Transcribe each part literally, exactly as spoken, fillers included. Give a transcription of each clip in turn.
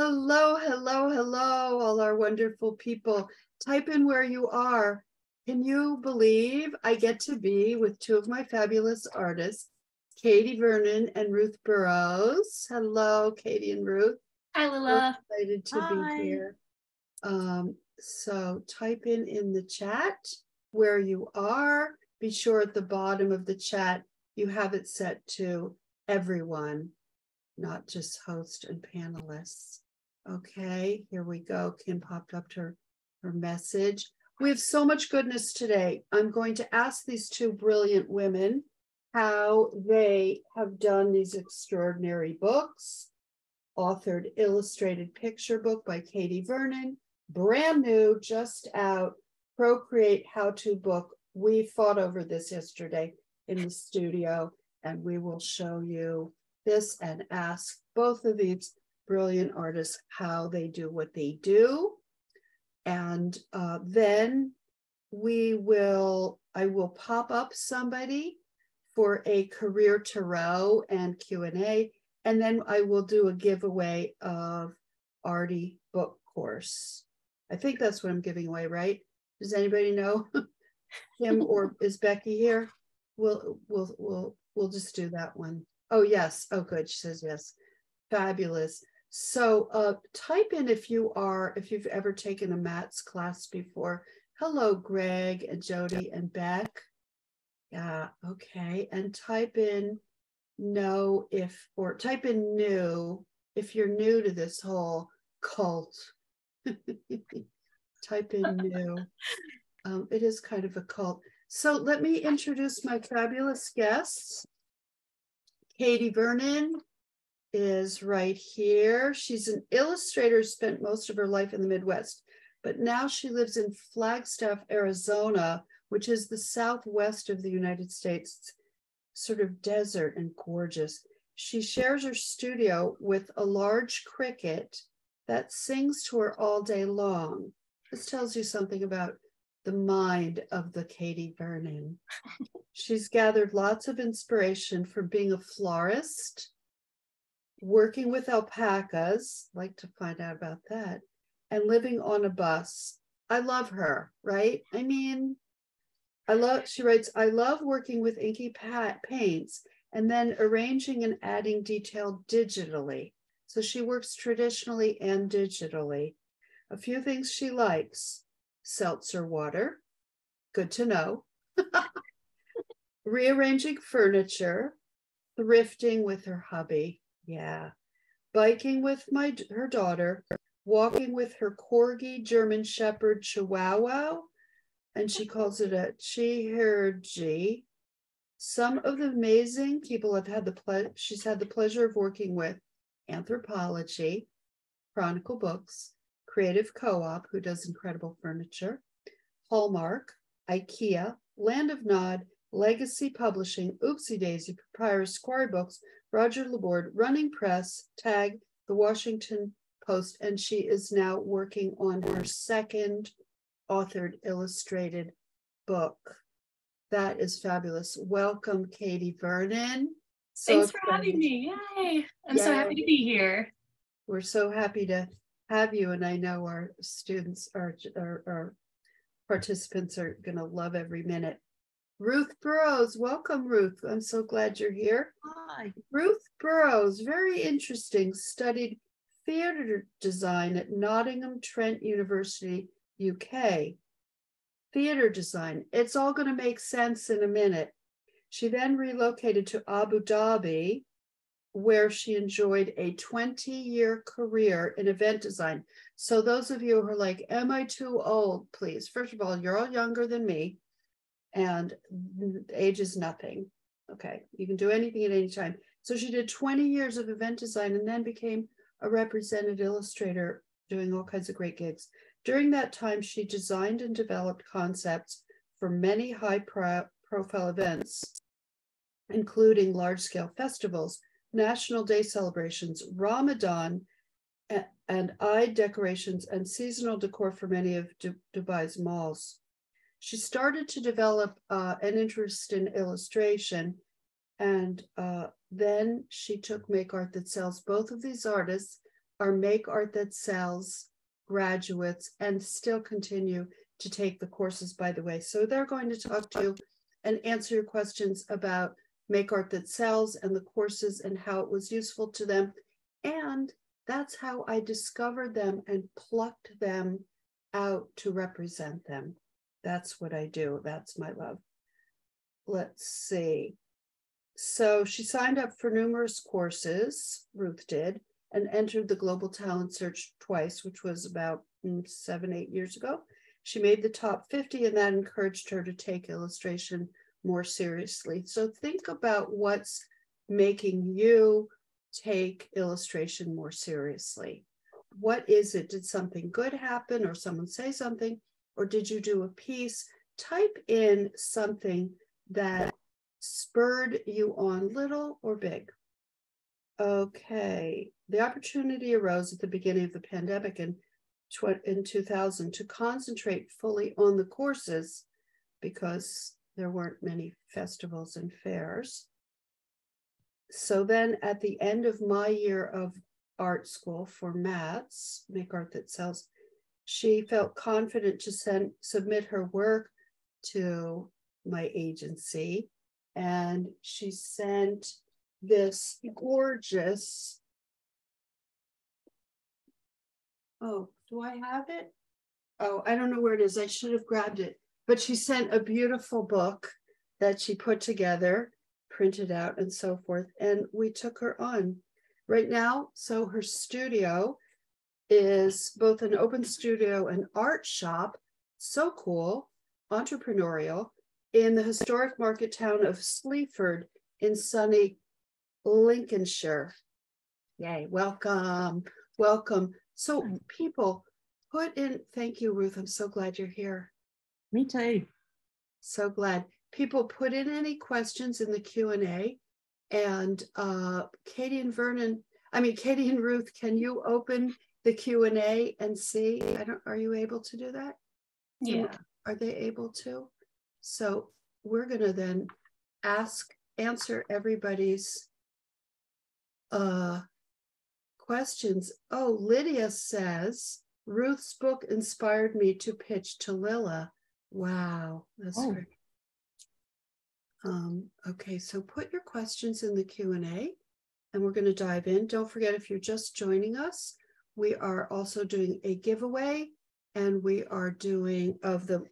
Hello, hello, hello, all our wonderful people. Type in where you are. Can you believe I get to be with two of my fabulous artists, Katie Vernon and Ruth Burrows. Hello, Katie and Ruth. Hi, Lilla. So excited to Hi. Be here. Um, so type in in the chat where you are. Be sure at the bottom of the chat, you have it set to everyone, not just host and panelists. Okay, here we go. Kim popped up her, her message. We have so much goodness today. I'm going to ask these two brilliant women how they have done these extraordinary books. Authored illustrated picture book by Katie Vernon, brand new, just out, Procreate how-to book. We fought over this yesterday in the studio, and we will show you this and ask both of these brilliant artists how they do what they do. And uh, then we will, I will pop up somebody for a career tarot and Q and A, and then I will do a giveaway of Artie book course. I think that's what I'm giving away, right? Does anybody know? Kim or is Becky here? We'll we'll we'll we'll just do that one. Oh yes. Oh good. She says yes. Fabulous. So uh, type in if you are if you've ever taken a Matt's class before. Hello, Greg and Jody and Beck. Yeah. Okay. And type in no if or type in new if you're new to this whole cult. Type in new. Um, it is kind of a cult. So let me introduce my fabulous guests. Katie Vernon is right here. She's an illustrator, spent most of her life in the Midwest, but now she lives in Flagstaff, Arizona, which is the southwest of the United States, sort of desert and gorgeous. She shares her studio with a large cricket that sings to her all day long. This tells you something about the mind of the Katie Vernon. She's gathered lots of inspiration from being a florist, working with alpacas, like to find out about that, and living on a bus. I love her, right? I mean, I love, she writes, I love working with inky paints and then arranging and adding detail digitally. So she works traditionally and digitally. A few things she likes: seltzer water, good to know, rearranging furniture, thrifting with her hubby, yeah, biking with my her daughter, walking with her corgi, German Shepherd, Chihuahua, and she calls it a Chihergy. Some of the amazing people I've had the ple- she's had the pleasure of working with: Anthropologie, Chronicle Books, Creative Co-op, who does incredible furniture, Hallmark, IKEA, Land of Nod, Legacy Publishing, Oopsie Daisy, Papyrus, Quarry Books, Roger Laborde, Running Press, Tag, The Washington Post, and she is now working on her second authored illustrated book. That is fabulous. Welcome, Katie Vernon. So Thanks for excited. having me. Yay. I'm Yay. so happy to be here. We're so happy to have you, and I know our students, our, our, our participants are going to love every minute. Ruth Burrows, welcome, Ruth. I'm so glad you're here. Hi. Ruth Burrows, very interesting, studied theater design at Nottingham Trent University, U K. Theater design, it's all going to make sense in a minute. She then relocated to Abu Dhabi, where she enjoyed a twenty-year career in event design. So those of you who are like, am I too old, please? First of all, you're all younger than me, and age is nothing. Okay, you can do anything at any time. So she did twenty years of event design and then became a represented illustrator, doing all kinds of great gigs. During that time, she designed and developed concepts for many high-profile events, including large-scale festivals, National Day celebrations, Ramadan, and Eid decorations, and seasonal decor for many of D Dubai's malls. She started to develop uh, an interest in illustration, and uh, then she took Make Art That Sells. Both of these artists our Make Art That Sells graduates and still continue to take the courses, by the way. So they're going to talk to you and answer your questions about Make Art That Sells and the courses and how it was useful to them. And that's how I discovered them and plucked them out to represent them. That's what I do. That's my love. Let's see. So she signed up for numerous courses, Ruth did, and entered the Global Talent Search twice, which was about mm, seven, eight years ago. She made the top fifty, and that encouraged her to take illustration more seriously. So think about what's making you take illustration more seriously. What is it? Did something good happen, or someone say something, or did you do a piece? Type in something that spurred you on, little or big. Okay, the opportunity arose at the beginning of the pandemic in, in two thousand to concentrate fully on the courses because there weren't many festivals and fairs. So then at the end of my year of art school for Matt's, Make Art That Sells, she felt confident to send, submit her work to my agency. And she sent this gorgeous, oh, do I have it? Oh, I don't know where it is. I should have grabbed it. But she sent a beautiful book that she put together, printed out and so forth. And we took her on right now. So her studio is both an open studio and art shop. So cool, entrepreneurial, in the historic market town of Sleaford in sunny Lincolnshire. Yay, welcome, welcome. So people put in, thank you, Ruth. I'm so glad you're here. Me too. So glad. People put in any questions in the Q and A, and uh, Katie and Vernon, I mean, Katie and Ruth, can you open the Q and A and see? I don't, are you able to do that? Yeah. Are they able to? So we're going to then ask, answer everybody's uh, questions. Oh, Lydia says, Ruth's book inspired me to pitch to Lilla. Wow, that's oh. great. Um, okay, so put your questions in the Q and A, and we're going to dive in. Don't forget, if you're just joining us, we are also doing a giveaway, and we are doing of the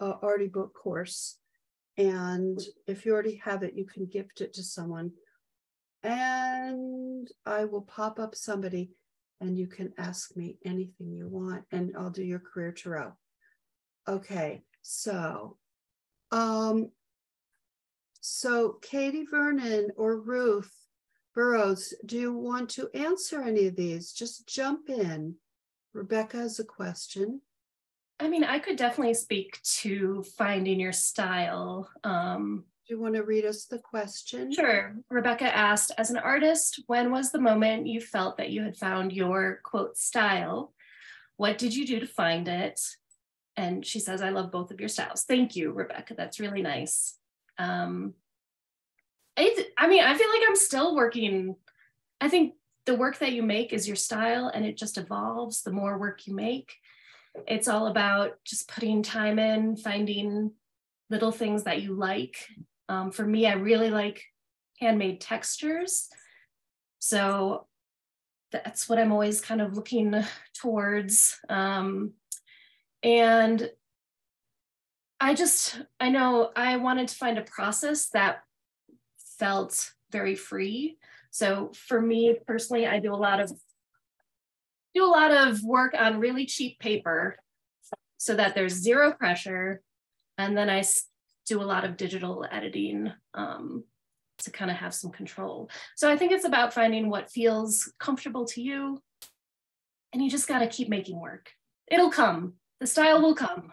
uh, Artie book course. And if you already have it, you can gift it to someone. And I will pop up somebody, and you can ask me anything you want, and I'll do your career tarot. Okay, so... Um, So Katie Vernon or Ruth Burrows, do you want to answer any of these? Just jump in. Rebecca has a question. I mean, I could definitely speak to finding your style. Um, do you want to read us the question? Sure. Rebecca asked, as an artist, when was the moment you felt that you had found your, quote, style? What did you do to find it? And she says, I love both of your styles. Thank you, Rebecca. That's really nice. Um, it, I mean, I feel like I'm still working. I think the work that you make is your style, and it just evolves the more work you make. It's all about just putting time in, finding little things that you like. Um, for me, I really like handmade textures. So that's what I'm always kind of looking towards. Um, and I just, I know I wanted to find a process that felt very free. So for me personally, I do a lot of, do a lot of work on really cheap paper so that there's zero pressure. And then I do a lot of digital editing um, to kind of have some control. So I think it's about finding what feels comfortable to you, and you just gotta keep making work. It'll come, the style will come.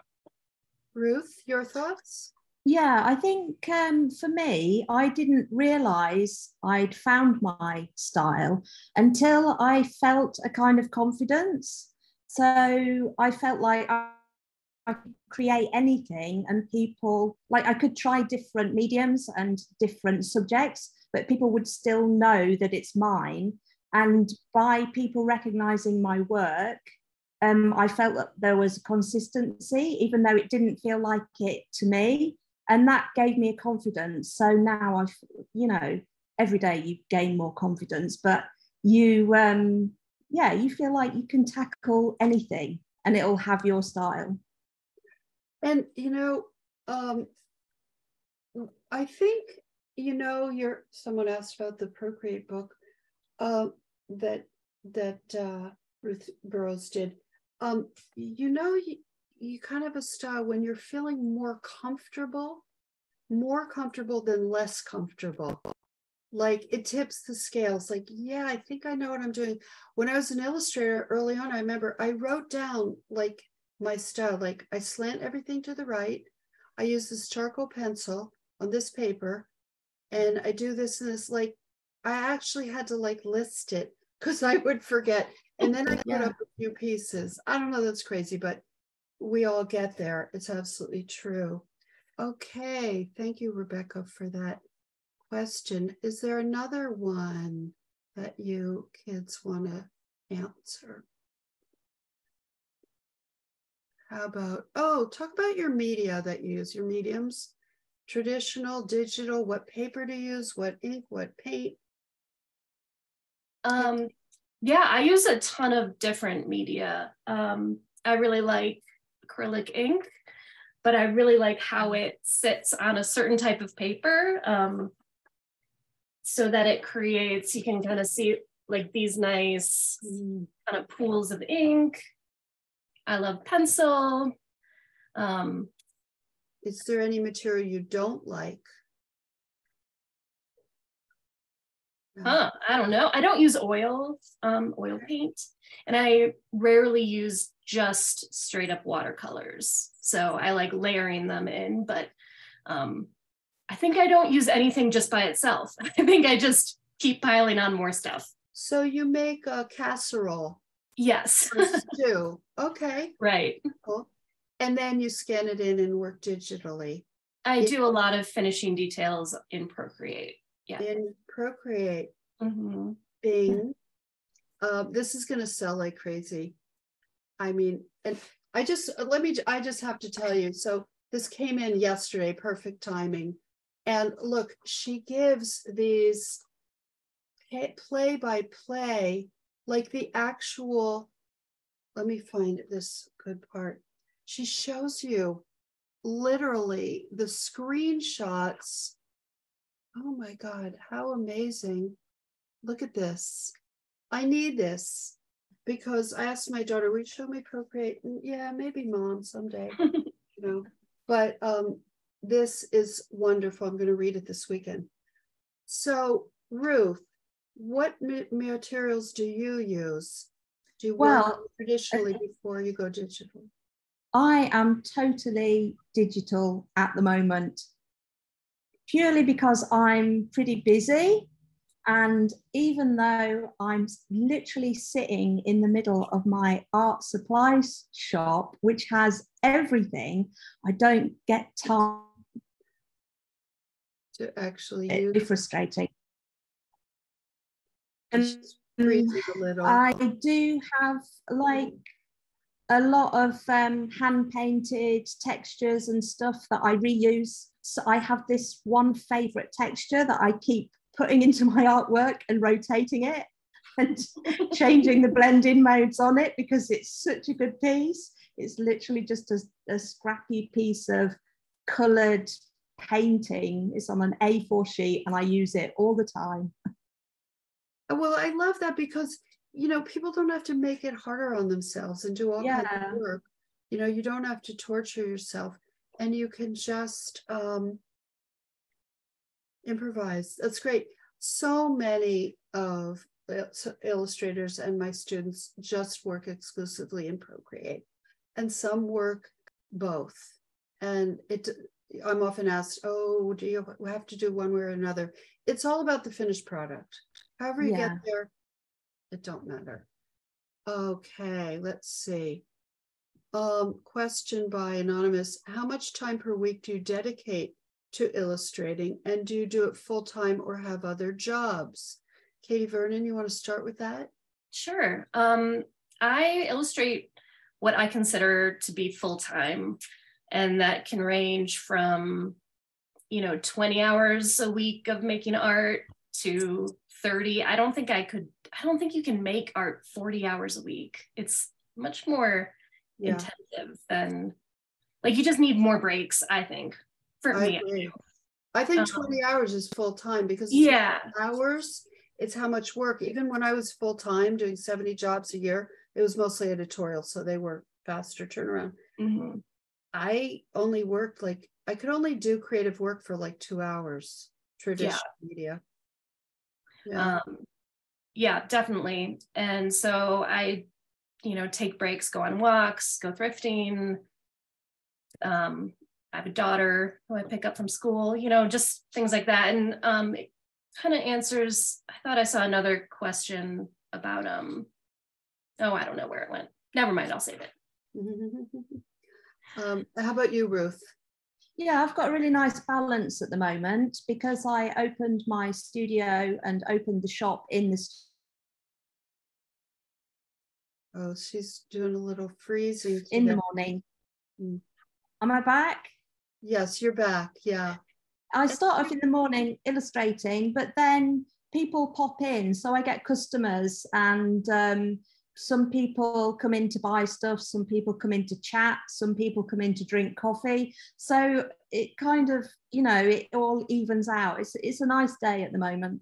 Ruth, your thoughts? Yeah, I think um, for me, I didn't realize I'd found my style until I felt a kind of confidence. So I felt like I, I could create anything, and people, like I could try different mediums and different subjects, but people would still know that it's mine. And by people recognising my work, um, I felt that there was consistency, even though it didn't feel like it to me. And that gave me a confidence. So now I've, you know, every day you gain more confidence, but you, um, yeah, you feel like you can tackle anything and it'll have your style. And, you know, um, I think, you know, you're, someone asked about the Procreate book uh, that that uh, Ruth Burrows did. Um, you know, you, you kind of have a style when you're feeling more comfortable, more comfortable than less comfortable. Like it tips the scales. Like, yeah, I think I know what I'm doing. When I was an illustrator early on, I remember I wrote down like my style. Like I slant everything to the right. I use this charcoal pencil on this paper, and I do this and this. Like I actually had to like list it because I would forget. And then I put yeah. up a few pieces. I don't know. That's crazy, but we all get there. It's absolutely true. Okay, thank you, Rebecca, for that question. Is there another one that you kids want to answer? How about, oh, talk about your media that you use, your mediums, traditional, digital, what paper to use, what ink, what paint? Um, yeah, I use a ton of different media. Um, I really like acrylic ink, but I really like how it sits on a certain type of paper. Um, so that it creates, you can kind of see like these nice kind of pools of ink. I love pencil. Um, Is there any material you don't like? No. Huh, I don't know. I don't use oil, um, oil paint, and I rarely use just straight up watercolors. So I like layering them in, but um, I think I don't use anything just by itself. I think I just keep piling on more stuff. So you make a casserole. Yes. Stew. Okay. Right. Cool. And then you scan it in and work digitally. I do a lot of finishing details in Procreate. Yeah. In Procreate. Mm-hmm. Bing. Uh, this is going to sell like crazy. I mean, and I just, let me, I just have to tell you. So this came in yesterday, perfect timing. And look, she gives these play by play, like the actual, let me find this good part. She shows you literally the screenshots. Oh my God, how amazing. Look at this. I need this because I asked my daughter, will you show me Procreate? And yeah, maybe mom someday, you know, but um, this is wonderful. I'm going to read it this weekend. So Ruth, what materials do you use? Do you work well, traditionally before you go digital? I am totally digital at the moment, purely because I'm pretty busy. And even though I'm literally sitting in the middle of my art supplies shop, which has everything, I don't get time to actually use. It's frustrating. And I do have like a lot of um, hand painted textures and stuff that I reuse. So I have this one favorite texture that I keep putting into my artwork and rotating it and changing the blending modes on it because it's such a good piece. It's literally just a, a scrappy piece of colored painting. It's on an A four sheet and I use it all the time. Well, I love that because, you know, people don't have to make it harder on themselves and do all yeah. kinds of work. You know, you don't have to torture yourself and you can just um, improvise. That's great. So many of illustrators and my students just work exclusively in Procreate and some work both. And it, I'm often asked, oh, do you have to do one way or another? It's all about the finished product. However you yeah. get there, it don't matter. Okay, let's see. Um, question by Anonymous. How much time per week do you dedicate to illustrating? And do you do it full time or have other jobs? Katie Vernon, you want to start with that? Sure. Um, I illustrate what I consider to be full-time, and that can range from, you know, twenty hours a week of making art to thirty. I don't think I could, I don't think you can make art forty hours a week. It's much more yeah. intensive than, like, you just need more breaks, I think, for I me. Agree. I think um, twenty hours is full-time, because it's yeah. hours, it's how much work. Even when I was full-time doing seventy jobs a year, it was mostly editorial, so they were faster turnaround. Mm-hmm. I only worked like, I could only do creative work for like two hours, traditional yeah. media. Yeah. Um, yeah, definitely. And so I, you know, take breaks, go on walks, go thrifting. Um, I have a daughter who I pick up from school, you know, just things like that. And um, it kind of answers, I thought I saw another question about, um, oh, I don't know where it went. Never mind, I'll save it. Um, how about you, Ruth? Yeah, I've got a really nice balance at the moment, because I opened my studio and opened the shop in the studio. Oh, she's doing a little freezing today. In the morning. Mm. Am I back? Yes, you're back, yeah. I start off in the morning illustrating, but then people pop in, so I get customers, and um, some people come in to buy stuff, some people come in to chat, some people come in to drink coffee. So it kind of, you know, it all evens out. It's, it's a nice day at the moment.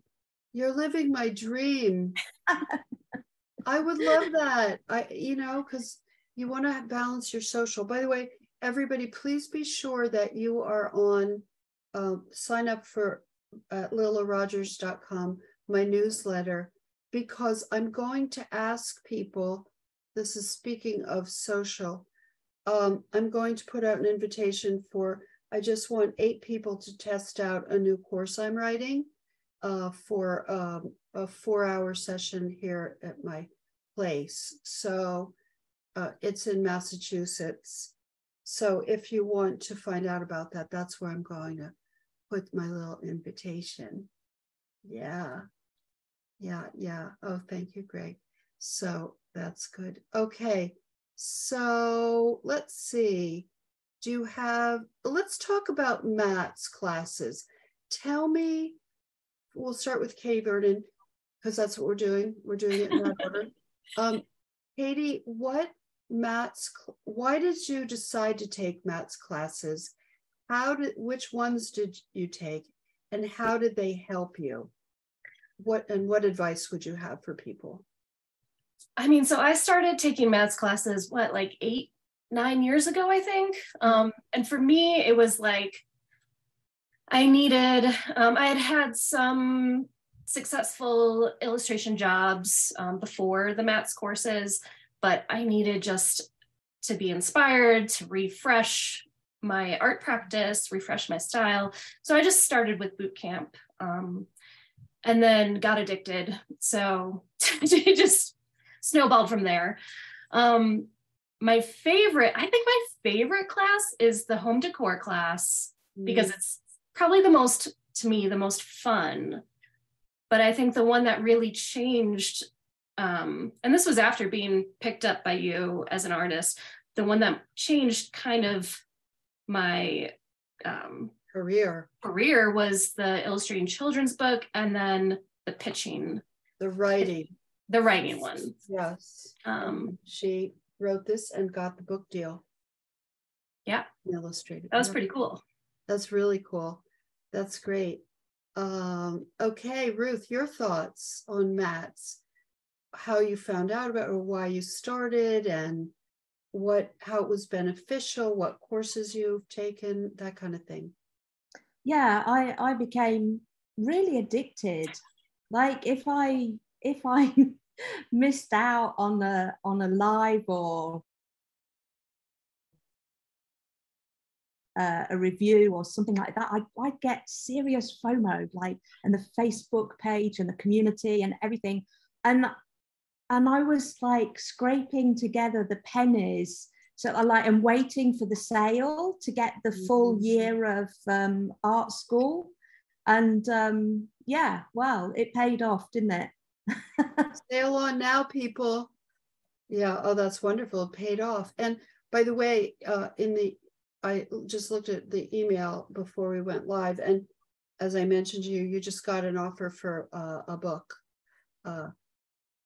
You're living my dream. I would love that. I, you know, because you want to balance your social. By the way, everybody, please be sure that you are on, um, sign up for uh, lilla rogers dot com, my newsletter, because I'm going to ask people, this is speaking of social, um, I'm going to put out an invitation for, I just want eight people to test out a new course I'm writing uh, for um, a four-hour session here at my place. So uh, it's in Massachusetts. So if you want to find out about that, that's where I'm going to put my little invitation. Yeah. Yeah, yeah. Oh, thank you, Greg. So that's good. Okay. So let's see. Do you have, let's talk about Matt's classes. Tell me, we'll start with Katie Vernon, because that's what we're doing. We're doing it in that order. Um, Katie, what Matt's, why did you decide to take Matt's classes? How did, which ones did you take, and how did they help you? What, and what advice would you have for people? I mean, so I started taking Matt's classes, what, like eight, nine years ago, I think. Um, and for me, it was like, I needed, um, I had had some successful illustration jobs um, before the Matt's courses, but I needed just to be inspired, to refresh my art practice, refresh my style. So I just started with boot camp, um, and then got addicted. So it just snowballed from there. Um, my favorite, I think my favorite class is the home decor class, mm. because it's probably the most, to me, the most fun. But I think the one that really changed, um, and this was after being picked up by you as an artist, the one that changed kind of my um, career career was the illustrating children's book, and then the pitching, the writing, the writing one. Yes. Um, she wrote this and got the book deal. Yeah. Illustrated. That was pretty cool. That's really cool. That's great. Um, okay, Ruth, your thoughts on Matt's, how you found out about, or why you started, and what, how it was beneficial, what courses you've taken, that kind of thing. Yeah, I, I became really addicted. Like if I if I missed out on a on a live or uh, a review or something like that, I I'd get serious FOMO, like, and the Facebook page and the community and everything, and and I was like scraping together the pennies. So I like, I'm waiting for the sale to get the full year of um, art school. And um, yeah, well, it paid off, didn't it? Sail on now, people. Yeah. Oh, that's wonderful. It paid off. And by the way, uh, in the, I just looked at the email before we went live. And as I mentioned to you, you just got an offer for uh, a book. Uh,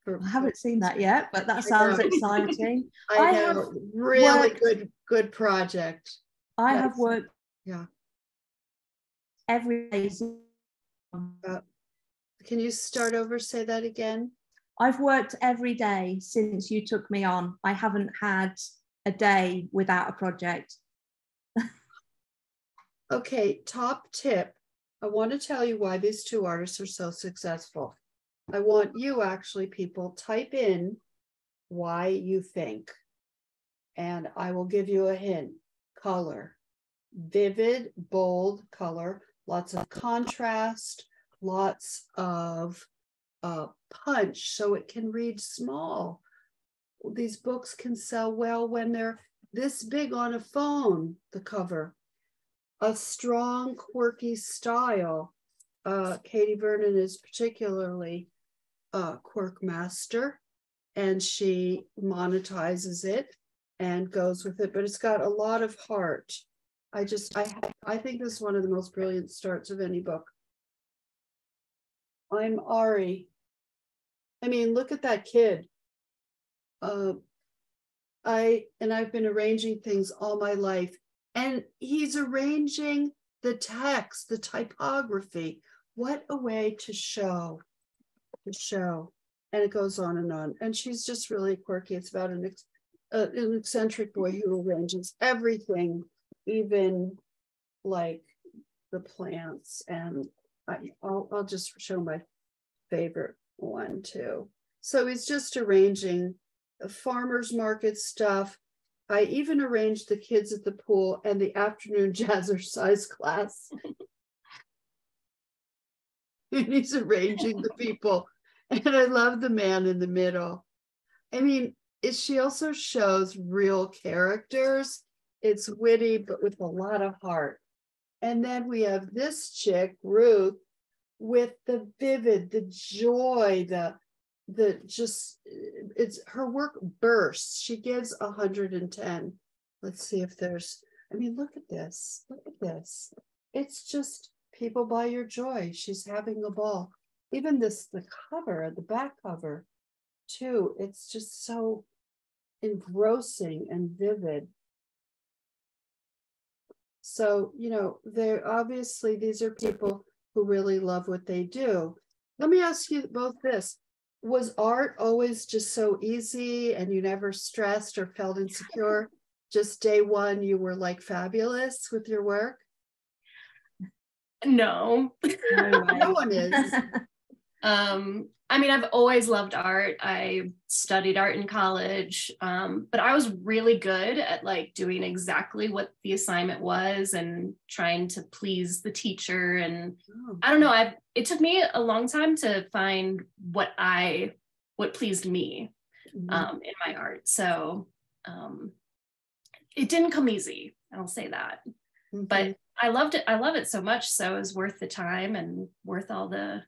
for, I haven't seen that yet, but that sounds exciting. I, I have really worked, good, good project. I That's, have worked. Yeah. Every day. Uh, can you start over? Say that again. I've worked every day since you took me on. I haven't had a day without a project. Okay, top tip. I want to tell you why these two artists are so successful. I want you actually, people, type in why you think, and I will give you a hint. Color, vivid, bold color, lots of contrast, lots of uh, punch, so it can read small. These books can sell well when they're this big on a phone, the cover. A strong, quirky style. Uh, Katie Vernon is particularly a quirk master, and she monetizes it and goes with it, but it's got a lot of heart. I just, I, I think this is one of the most brilliant starts of any book. I'm Ari. I mean, look at that kid. Uh, I, and I've been arranging things all my life. And he's arranging the text, the typography. What a way to show, to show. And it goes on and on. And she's just really quirky. It's about an, ex uh, an eccentric boy who arranges everything, even like the plants. And I, I'll, I'll just show my favorite one too. So he's just arranging farmers market stuff. I even arranged the kids at the pool and the afternoon jazzercise class. And he's arranging the people. And I love the man in the middle. I mean, it, she also shows real characters. It's witty, but with a lot of heart. And then we have this chick, Ruth, with the vivid, the joy, the The just it's her work bursts. She gives one hundred and ten. Let's see if there's, I mean, look at this. Look at this. It's just people buy your joy. She's having a ball. Even this, the cover, the back cover, too. It's just so engrossing and vivid. So, you know, they're obviously these are people who really love what they do. Let me ask you both this. Was art always just so easy and you never stressed or felt insecure? Just day one, you were like fabulous with your work? No. No, no one is. Um, I mean, I've always loved art. I studied art in college, um, but I was really good at like doing exactly what the assignment was and trying to please the teacher. And oh. I don't know, I've, it took me a long time to find what I, what pleased me mm-hmm. um, in my art. So um, it didn't come easy, I'll say that. Mm-hmm. But I loved it, I love it so much. So it was worth the time and worth all the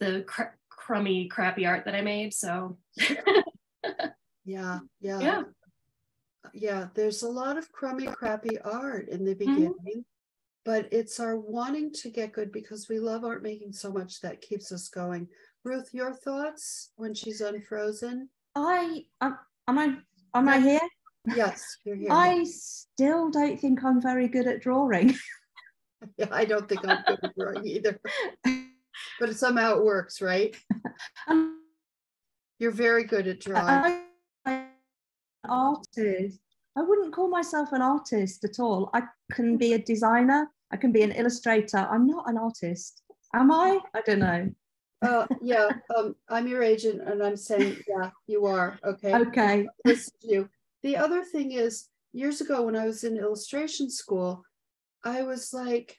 the cr crummy, crappy art that I made. So yeah, yeah, yeah, yeah. There's a lot of crummy, crappy art in the beginning, mm-hmm. but it's our wanting to get good because we love art making so much that keeps us going. Ruth, your thoughts when she's unfrozen? I, um, am I, am I here? Yes, you're here. I now. still don't think I'm very good at drawing. Yeah, I don't think I'm good at drawing either. But somehow it works, right? Um, You're very good at drawing. I, I'm an artist. I wouldn't call myself an artist at all. I can be a designer. I can be an illustrator. I'm not an artist. Am I? I don't know. Uh, yeah, um, I'm your agent, and I'm saying, yeah, you are. Okay. Okay. Listen to you. The other thing is, years ago when I was in illustration school, I was like,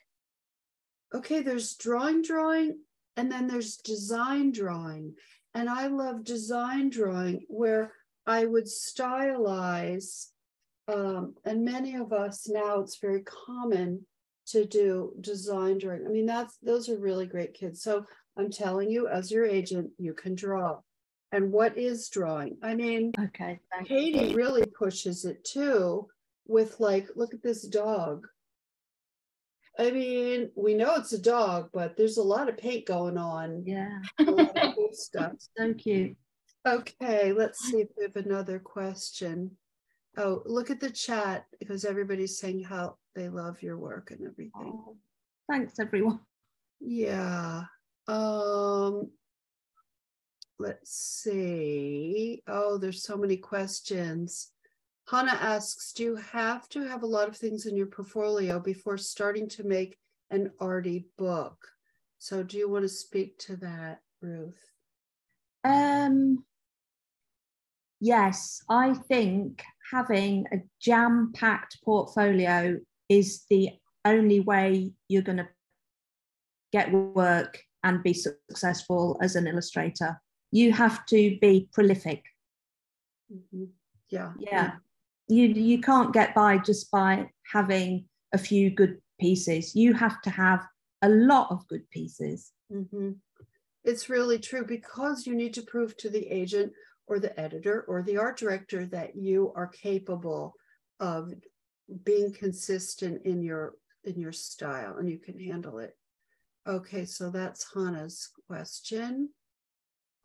okay, there's drawing, drawing, and then there's design drawing. And I love design drawing where I would stylize, um, and many of us now it's very common to do design drawing. I mean, that's those are really great kids. So I'm telling you, as your agent, you can draw. And what is drawing? I mean, okay, Katie really pushes it too with like, look at this dog. I mean, we know it's a dog, but there's a lot of paint going on. Yeah. A lot of cool stuff. So cute. Okay, let's see if we have another question. Oh, look at the chat because everybody's saying how they love your work and everything. Oh, thanks, everyone. Yeah. Um, let's see. Oh, there's so many questions. Hannah asks, do you have to have a lot of things in your portfolio before starting to make an arty book? So do you want to speak to that, Ruth? Um, yes, I think having a jam-packed portfolio is the only way you're going to get work and be successful as an illustrator. You have to be prolific. Mm-hmm. Yeah. Yeah. You you can't get by just by having a few good pieces. You have to have a lot of good pieces. Mm-hmm. It's really true because you need to prove to the agent or the editor or the art director that you are capable of being consistent in your in your style and you can handle it. Okay, so that's Hannah's question.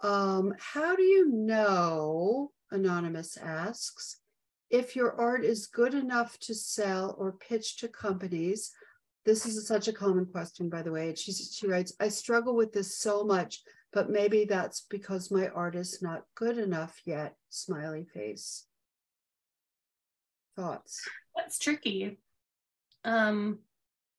Um, how do you know, Anonymous asks, if your art is good enough to sell or pitch to companies? This is such a common question, by the way. She, she writes, I struggle with this so much, but maybe that's because my art is not good enough yet, smiley face. Thoughts? That's tricky. Um,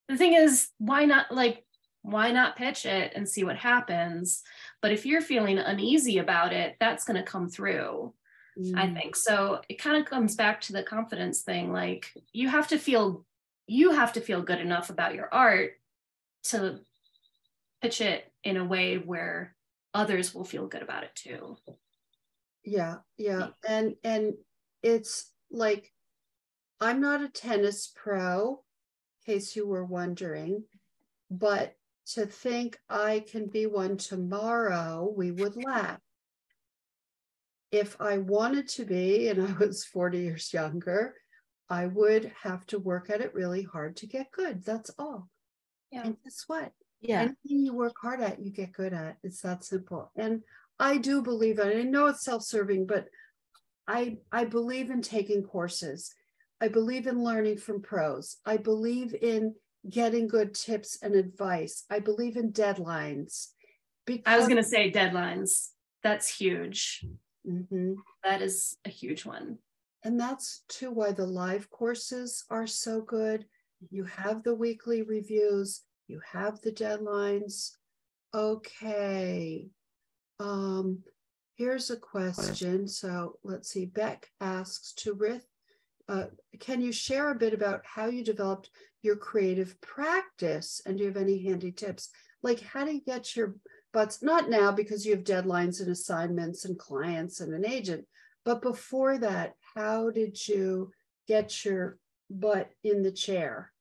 the thing is, why not, like, why not pitch it and see what happens? But if you're feeling uneasy about it, that's going to come through. Mm. I think so. It kind of comes back to the confidence thing. Like you have to feel, you have to feel good enough about your art to pitch it in a way where others will feel good about it too. Yeah, yeah, and and it's like, I'm not a tennis pro, in case you were wondering, but to think I can be one tomorrow, we would laugh. If I wanted to be, and I was forty years younger, I would have to work at it really hard to get good. That's all. Yeah. And guess what? Yeah. Anything you work hard at, you get good at. It's that simple. And I do believe in it. I know it's self-serving, but I, I believe in taking courses. I believe in learning from pros. I believe in getting good tips and advice. I believe in deadlines. Because I was going to say deadlines. That's huge. Mm-hmm. That is a huge one. And that's too why the live courses are so good. You have the weekly reviews. You have the deadlines. Okay. Um, here's a question. So let's see. Beck asks to Ruth, uh, can you share a bit about how you developed your creative practice? And do you have any handy tips? Like how do you get your butts, not now because you have deadlines and assignments and clients and an agent, but before that, how did you get your butt in the chair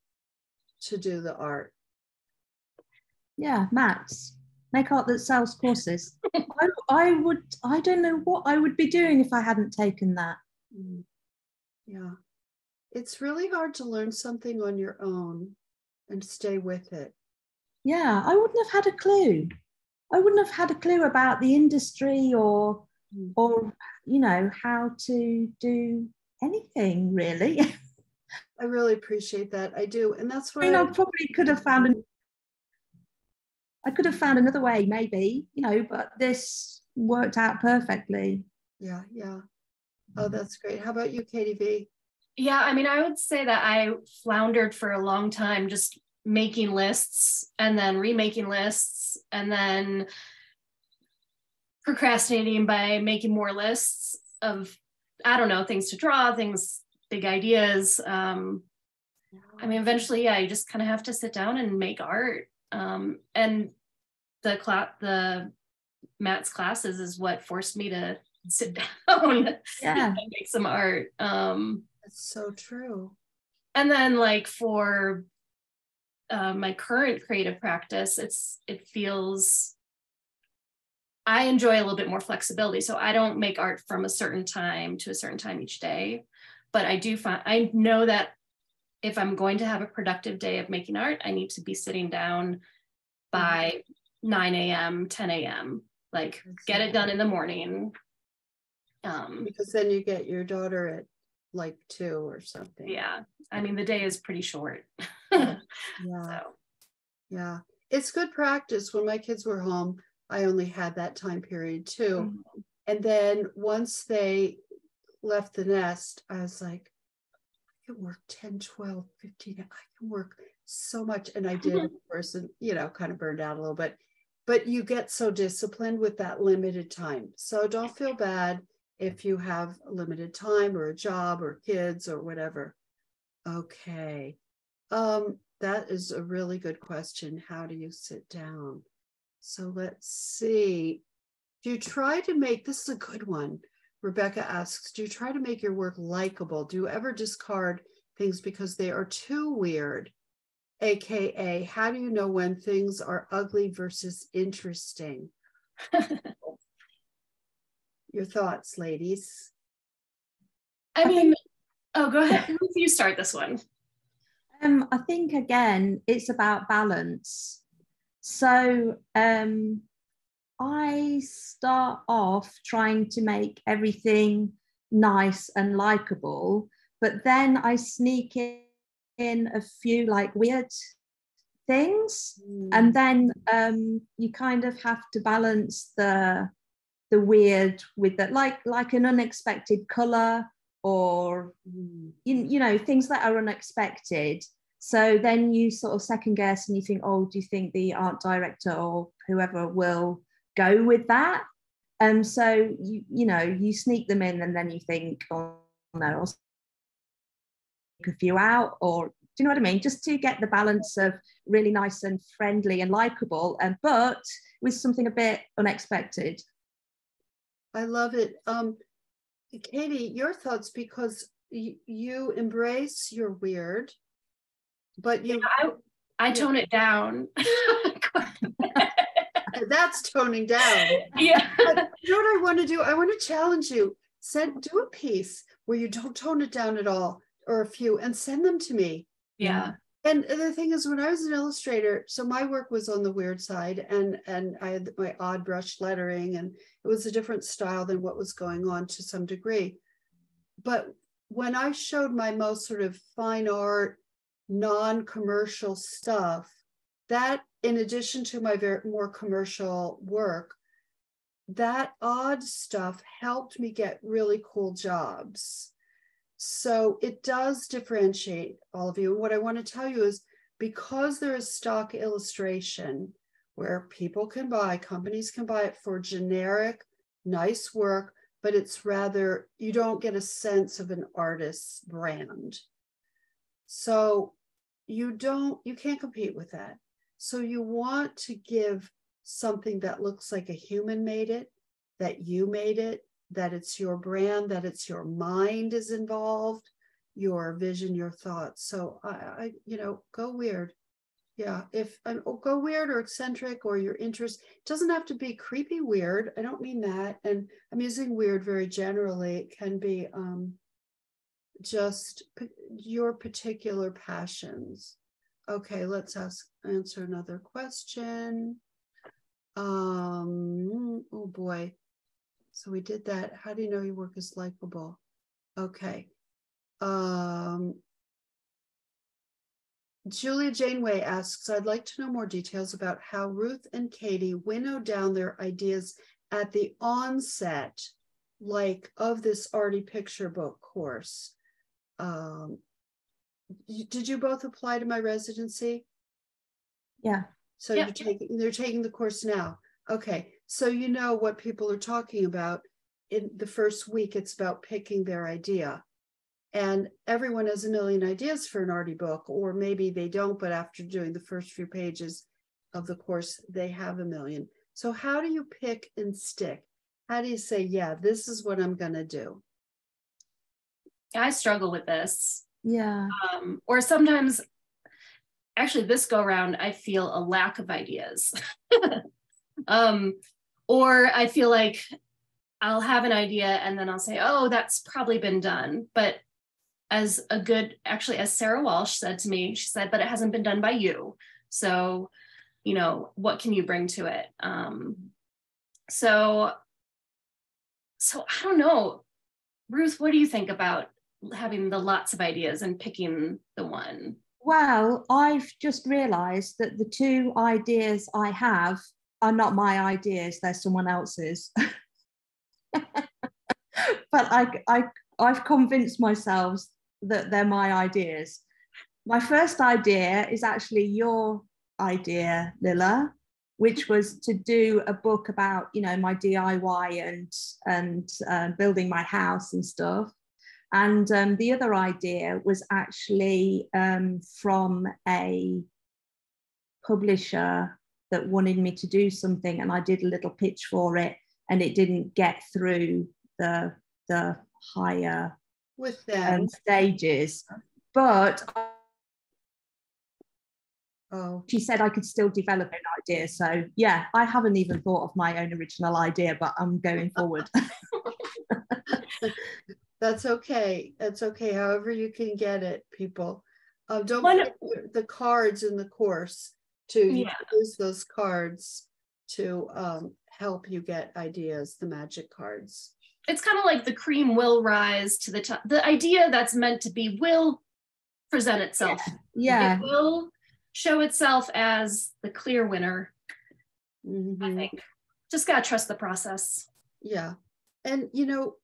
to do the art? Yeah, Matt's Make Art That Sells courses. I, I would, I don't know what I would be doing if I hadn't taken that. Yeah. It's really hard to learn something on your own and stay with it. Yeah, I wouldn't have had a clue. I wouldn't have had a clue about the industry or, mm. or you know, how to do anything, really. I really appreciate that. I do. And that's why I, mean, I, I probably could have found, an, I could have found another way, maybe, you know, but this worked out perfectly. Yeah, yeah. Oh, that's great. How about you, Katie V? Yeah, I mean, I would say that I floundered for a long time, just making lists and then remaking lists and then procrastinating by making more lists of, I don't know, things to draw, things, big ideas. Um, I mean, eventually, yeah, you just kind of have to sit down and make art. Um, and the cla- the Matt's classes is what forced me to sit down yeah. and make some art. Um, That's so true. And then like for Uh, my current creative practice, it's it feels I enjoy a little bit more flexibility. So I don't make art from a certain time to a certain time each day, but I do find, I know that if I'm going to have a productive day of making art, I need to be sitting down by nine a m, ten a m, like get it done in the morning. Um, because then you get your daughter at like two or something. Yeah. I mean, the day is pretty short. Yeah. So. Yeah. It's good practice. When my kids were home, I only had that time period too. Mm-hmm. And then once they left the nest, I was like, I can work ten, twelve, fifteen. I can work so much. And I did, of course, and, you know, kind of burned out a little bit. But you get so disciplined with that limited time. So don't feel bad if you have limited time or a job or kids or whatever. Okay. Um, that is a really good question. How do you sit down? So let's see. Do you try to make, this is a good one. Rebecca asks, do you try to make your work likable? Do you ever discard things because they are too weird? A K A, how do you know when things are ugly versus interesting? Your thoughts, ladies. I mean, oh, go ahead. You start this one. Um, I think, again, it's about balance. So um, I start off trying to make everything nice and likable, but then I sneak in, in a few like weird things. Mm. And then um, you kind of have to balance the the weird with that, like like an unexpected color or, you, you know, things that are unexpected. So then you sort of second guess and you think, oh, do you think the art director or whoever will go with that? And so, you, you know, you sneak them in and then you think, oh, no, I'll sneak a few out, or do you know what I mean? Just to get the balance of really nice and friendly and likable, and but with something a bit unexpected. I love it. Um, Katie, your thoughts, because y you embrace your weird, but you... Yeah, I, I tone it down. That's toning down. Yeah. But you know what I want to do? I want to challenge you. Send, do a piece where you don't tone it down at all, or a few, and send them to me. Yeah. And the thing is, when I was an illustrator, so my work was on the weird side, and, and I had my odd brush lettering, and it was a different style than what was going on to some degree. But when I showed my most sort of fine art, non-commercial stuff, that in addition to my very, more commercial work, that odd stuff helped me get really cool jobs. So it does differentiate all of you. And what I want to tell you is, because there is stock illustration where people can buy, companies can buy it for generic, nice work, but it's rather, you don't get a sense of an artist's brand. So you don't, you can't compete with that. So you want to give something that looks like a human made it, that you made it, that it's your brand, that it's your mind is involved, your vision, your thoughts. So I, I you know, go weird. Yeah, if um, go weird or eccentric or your interest. It doesn't have to be creepy weird. I don't mean that. And I'm using weird very generally. It can be um, just your particular passions. Okay, let's ask, answer another question. Um, oh boy. So we did that. How do you know your work is likable? Okay. Um, Julia Janeway asks, I'd like to know more details about how Ruth and Katie winnow down their ideas at the onset, like of this Artie Picture Book course. Um, did you both apply to my residency? Yeah. So yeah. You're taking, they're taking the course now. Okay. So you know what people are talking about. In the first week, it's about picking their idea. And everyone has a million ideas for an Artie book, or maybe they don't, but after doing the first few pages of the course, they have a million. So how do you pick and stick? How do you say, yeah, this is what I'm gonna do? I struggle with this. Yeah. Um, or sometimes, actually this go around, I feel a lack of ideas. um, Or I feel like I'll have an idea and then I'll say, oh, that's probably been done. But as a good, actually, as Sarah Walsh said to me, she said, but it hasn't been done by you. So, you know, what can you bring to it? Um, so, so I don't know. Ruth, what do you think about having the lots of ideas and picking the one? Well, I've just realized that the two ideas I have are not my ideas, they're someone else's. But I, I, I've convinced myself that they're my ideas. My first idea is actually your idea, Lilla, which was to do a book about, you know, my D I Y and, and uh, building my house and stuff. And um, the other idea was actually um, from a publisher that wanted me to do something, and I did a little pitch for it, and it didn't get through the the higher with them. Um, stages. But I, oh, she said I could still develop an idea. So yeah, I haven't even thought of my own original idea, but I'm going forward. That's okay. That's okay. However you can get it, people. Uh, don't forget the cards in the course to yeah. use those cards to um, help you get ideas, the magic cards. It's kind of like the cream will rise to the top. The idea that's meant to be will present itself. Yeah. yeah. It will show itself as the clear winner, mm-hmm. I think. Just got to trust the process. Yeah. And, you know,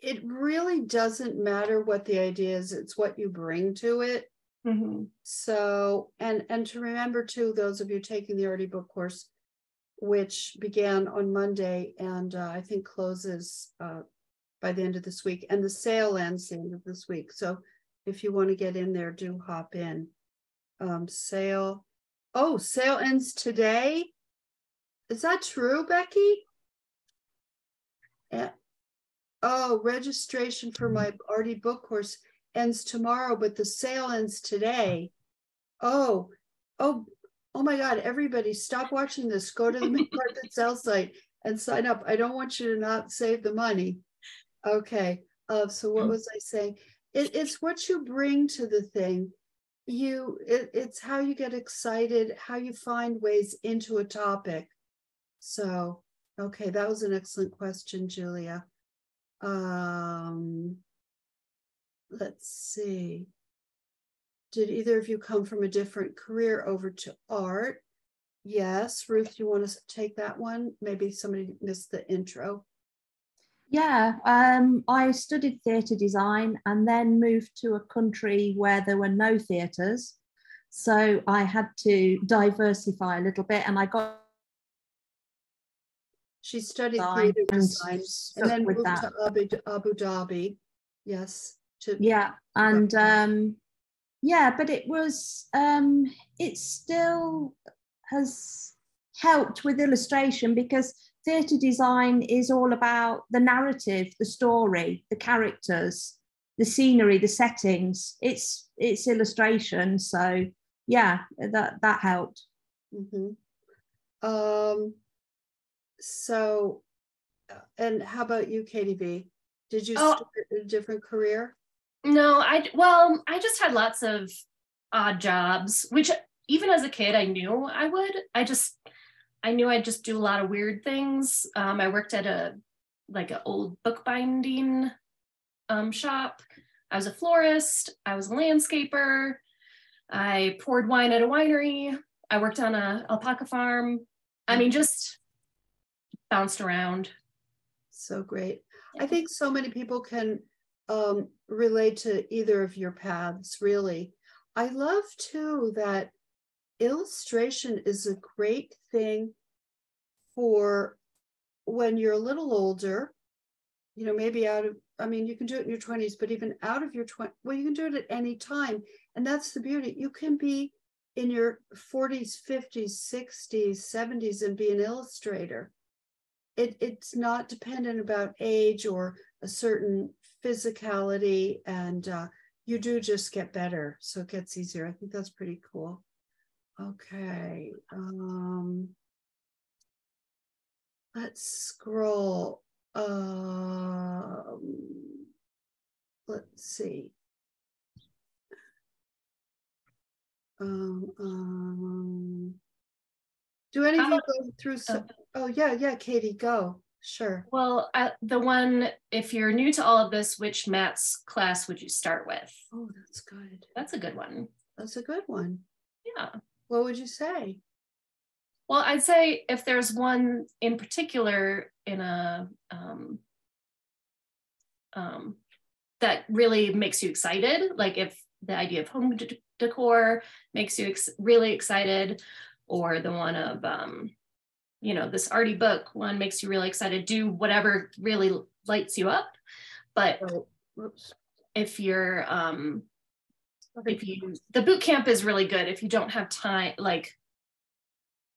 it really doesn't matter what the idea is, it's what you bring to it. Mm-hmm. So, and, and to remember too, those of you taking the Artie Book course, which began on Monday and uh, I think closes uh, by the end of this week, and the sale ends the end of this week. So if you want to get in there, do hop in. Um, sale, oh, sale ends today. Is that true, Becky? Yeah. Oh, registration for my Artie book course ends tomorrow, but the sale ends today. Oh, oh, oh my God, everybody stop watching this. Go to the Make Art That Sells site and sign up. I don't want you to not save the money. Okay, uh, so what was I saying? It, it's what you bring to the thing. You, it, it's how you get excited, how you find ways into a topic. So, okay, that was an excellent question, Julia. Um, let's see. Did either of you come from a different career over to art? Yes. Ruth, you want to take that one? Maybe somebody missed the intro. Yeah, um, I studied theatre design and then moved to a country where there were no theatres. So I had to diversify a little bit, and I got... She studied theater design and then moved to Abu, Abu Dhabi. Yes. To yeah. And um, yeah, but it was, um, it still has helped with illustration, because theater design is all about the narrative, the story, the characters, the scenery, the settings. It's, it's illustration. So yeah, that, that helped. Mm-hmm. Um. So, and how about you, Katie B? Did you oh, start a different career? No, I, well, I just had lots of odd jobs, which even as a kid, I knew I would. I just, I knew I'd just do a lot of weird things. Um, I worked at a, like an old bookbinding um, shop. I was a florist. I was a landscaper. I poured wine at a winery. I worked on a alpaca farm. I mean, just... bounced around. So great. I think so many people can um, relate to either of your paths, really. I love too that illustration is a great thing for when you're a little older, you know, maybe out of, I mean, you can do it in your twenties, but even out of your twenties, well, you can do it at any time. And that's the beauty. You can be in your forties, fifties, sixties, seventies and be an illustrator. It, it's not dependent about age or a certain physicality, and uh, you do just get better. So it gets easier. I think that's pretty cool. Okay. Um, let's scroll. Um, let's see. Um, um, do anything um, go through? Some, oh yeah, yeah, Katie, go. Sure. Well, uh, the one, if you're new to all of this, which Matt's class would you start with? Oh, that's good. That's a good one. That's a good one. Yeah. What would you say? Well, I'd say if there's one in particular in a, um, um, that really makes you excited, like if the idea of home de decor makes you ex really excited, or the one of, um, you know, this arty book one makes you really excited, do whatever really lights you up. But oh, if you're, um, if you, the boot camp is really good if you don't have time, like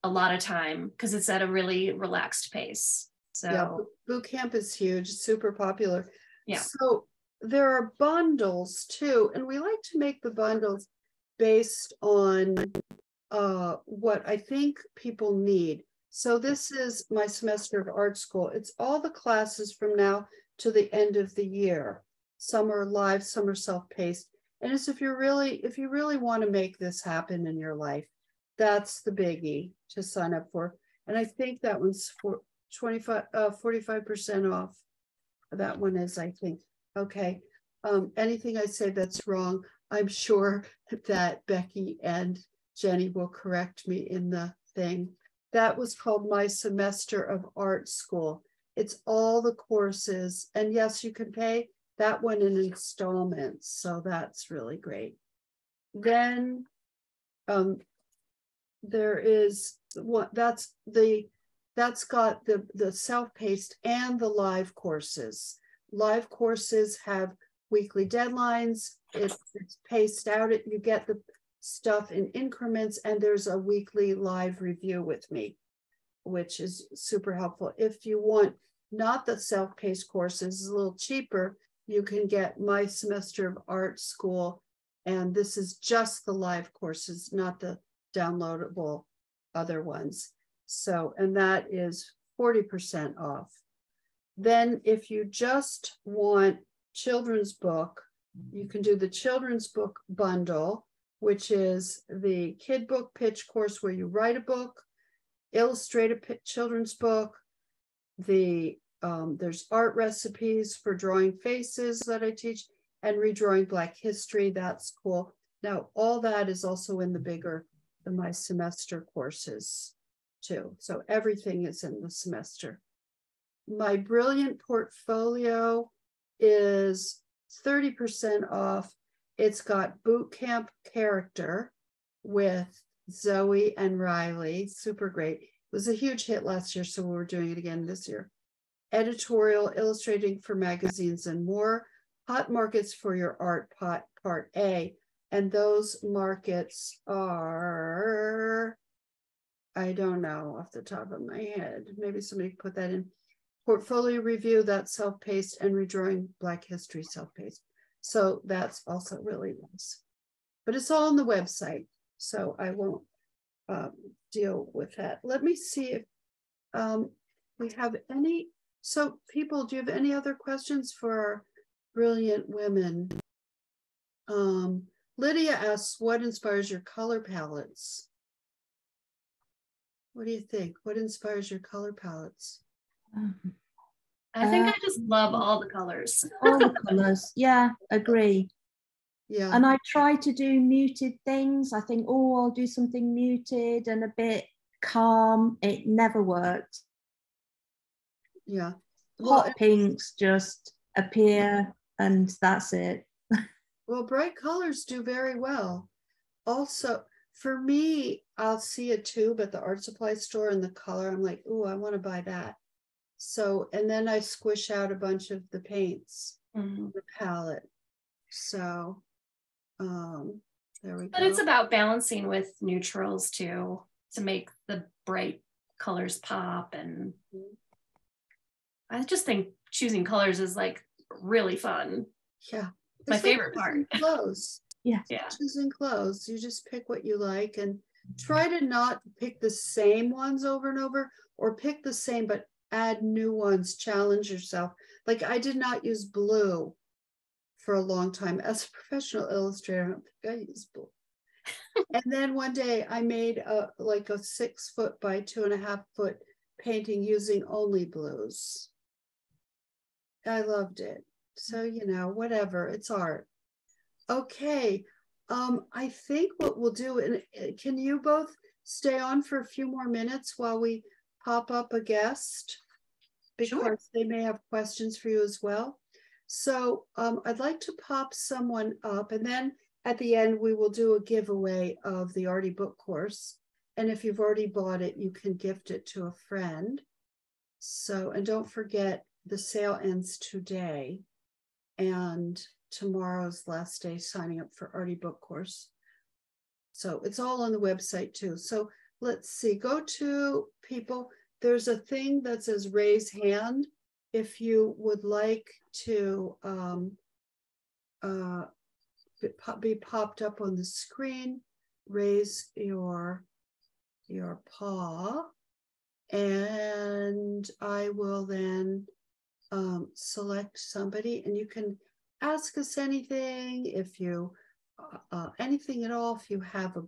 a lot of time, because it's at a really relaxed pace. So yeah, boot camp is huge, super popular. Yeah. So there are bundles too, and we like to make the bundles based on uh, what I think people need. So this is my semester of art school. It's all the classes from now to the end of the year. Some are live, some are self-paced. And it's if you're really, if you really want to make this happen in your life, that's the biggie to sign up for. And I think that one's for twenty-five, uh, forty-five percent off. That one is, I think. Okay. Um, anything I say that's wrong, I'm sure that Becky and Jenny will correct me in the thing. That was called My Semester of Art School. It's all the courses. And yes, you can pay that one in installments. So that's really great. Then um, there is what that's the, that's got the, the self-paced and the live courses. Live courses have weekly deadlines. It's, it's paced out. It, you get the stuff in increments, and there's a weekly live review with me, which is super helpful. If you want not the self-paced courses, it's a little cheaper, you can get My Semester of Art School, and this is just the live courses, not the downloadable other ones. So, and that is forty percent off. Then if you just want children's book, you can do the children's book bundle, which is the kid book pitch course where you write a book, illustrate a children's book. The um, there's art recipes for drawing faces that I teach, and redrawing Black history. That's cool. Now all that is also in the bigger, the My Semester courses too. So everything is in the semester. My Brilliant Portfolio is thirty percent off. It's got boot camp character with Zoe and Riley, super great. It was a huge hit last year, so we're doing it again this year. Editorial, illustrating for magazines and more. Hot markets for your art, pot, part A. And those markets are, I don't know off the top of my head. Maybe somebody put that in. Portfolio review, that's self-paced, and redrawing Black history, self-paced. So that's also really nice, but it's all on the website, so I won't um, deal with that. Let me see if um, we have any. So people, do you have any other questions for our brilliant women? Um, Lydia asks, what inspires your color palettes? What do you think? What inspires your color palettes? Um. I think um, I just love all the colors. All the colors, yeah, agree. Yeah. And I try to do muted things. I think, oh, I'll do something muted and a bit calm. It never works. Yeah. Well, hot pinks just appear and that's it. Well, bright colors do very well. Also, for me, I'll see a tube at the art supply store and the color, I'm like, oh, I want to buy that. So, and then I squish out a bunch of the paints mm-hmm. on the palette. So, um, there we but go. But it's about balancing with neutrals too, to make the bright colors pop. And mm-hmm. I just think choosing colors is like really fun. Yeah. It's my like favorite part. Clothes. Yeah. Yeah. Choosing clothes. You just pick what you like and try to not pick the same ones over and over, or pick the same, but add new ones, challenge yourself. Like I did not use blue for a long time as a professional illustrator. I don't think I used blue. And then one day I made a like a six foot by two and a half foot painting using only blues. I loved it. So, you know, whatever, it's art. Okay. Um, I think what we'll do, and can you both stay on for a few more minutes while we pop up a guest? Because sure. They may have questions for you as well. So um, I'd like to pop someone up, and then at the end, we will do a giveaway of the Artie book course. And if you've already bought it, you can gift it to a friend. So, and don't forget, the sale ends today. And tomorrow's last day signing up for Artie book course. So it's all on the website too. So let's see, go to people. There's a thing that says raise hand if you would like to um, uh, be popped up on the screen. Raise your, your paw, and I will then um, select somebody, and you can ask us anything, if you, uh, anything at all, if you have a,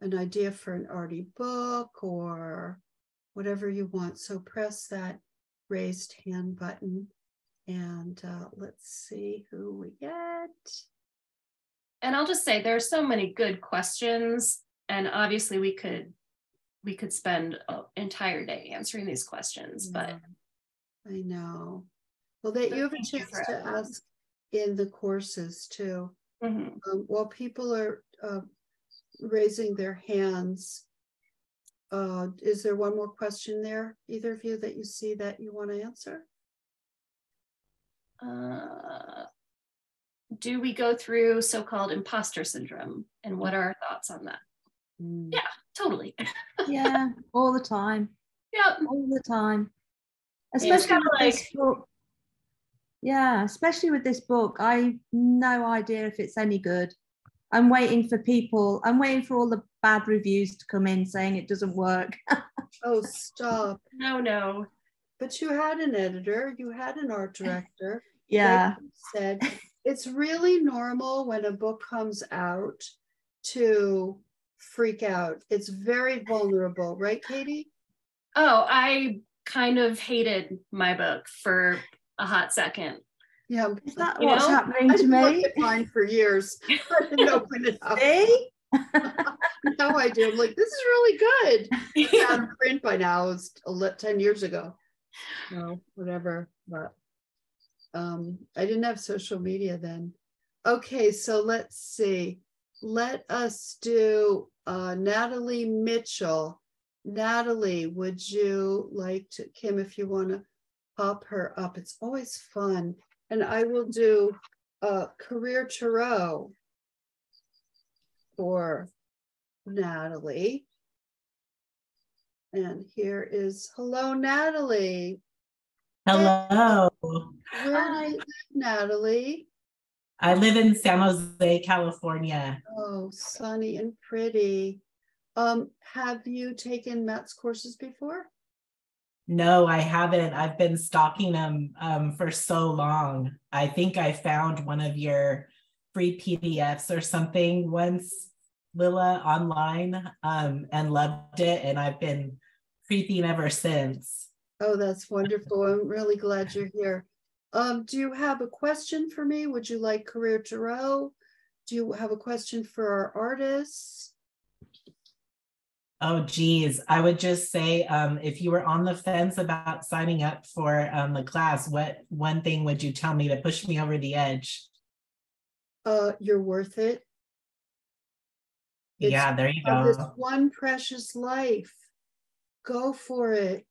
an idea for an Artie book or whatever you want. So press that raised hand button, and uh, let's see who we get. And I'll just say there are so many good questions, and obviously we could we could spend an entire day answering these questions, yeah, but I know. Well, that you have a chance to everyone. ask in the courses too. Mm-hmm. Um, while people are uh, raising their hands, uh, is there one more question there, either of you, that you see that you want to answer? Uh, do we go through so-called imposter syndrome, and what are our thoughts on that? Mm. Yeah, totally. Yeah, all the time. Yeah, all the time. Especially like. Yeah, especially with this book, I've no idea if it's any good. I'm waiting for people, I'm waiting for all the bad reviews to come in saying it doesn't work. Oh, stop. No, no. But you had an editor, you had an art director. Yeah. Said it's really normal when a book comes out to freak out. It's very vulnerable, right, Katie? Oh, I kind of hated my book for a hot second. Yeah, is that you what's know? happening to me? I've looked at mine for years. I didn't open it up. No, I do. I'm like, this is really good. It's out of print by now. It was ten years ago. No, whatever. But um, I didn't have social media then. Okay, so let's see. Let us do uh, Natalie Mitchell. Natalie, would you like to, Kim, if you want to pop her up. It's always fun. And I will do uh, Career Tarot for Natalie. And here is, hello, Natalie. Hello. Where do you live, Natalie? I live in San Jose, California. Oh, sunny and pretty. Um, have you taken Matt's courses before? No, I haven't. I've been stalking them um, for so long. I think I found one of your free P D Fs or something once, Lilla, online, um, and loved it. And I've been creeping ever since. Oh, that's wonderful. I'm really glad you're here. Um, do you have a question for me? Would you like Career Tarot? Do you have a question for our artists? Oh, geez. I would just say, um, if you were on the fence about signing up for um, the class, what one thing would you tell me to push me over the edge? Uh, you're worth it. It's, yeah, there you go. This one precious life. Go for it.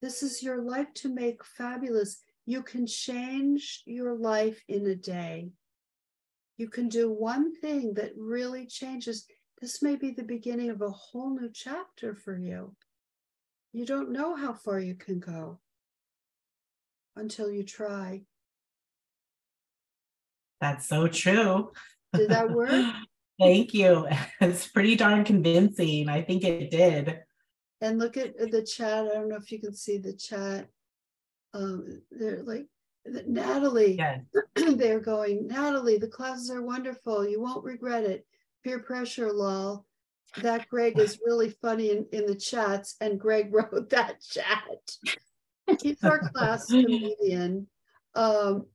This is your life to make fabulous. You can change your life in a day. You can do one thing that really changes. This may be the beginning of a whole new chapter for you. You don't know how far you can go until you try. That's so true. Did that work? Thank you. It's pretty darn convincing. I think it did. And look at the chat. I don't know if you can see the chat. Um, they're like, Natalie, yeah. They're going, Natalie, the classes are wonderful. You won't regret it. Peer pressure, lol. That Greg is really funny in, in the chats, and Greg wrote that chat. He's our class comedian. Um,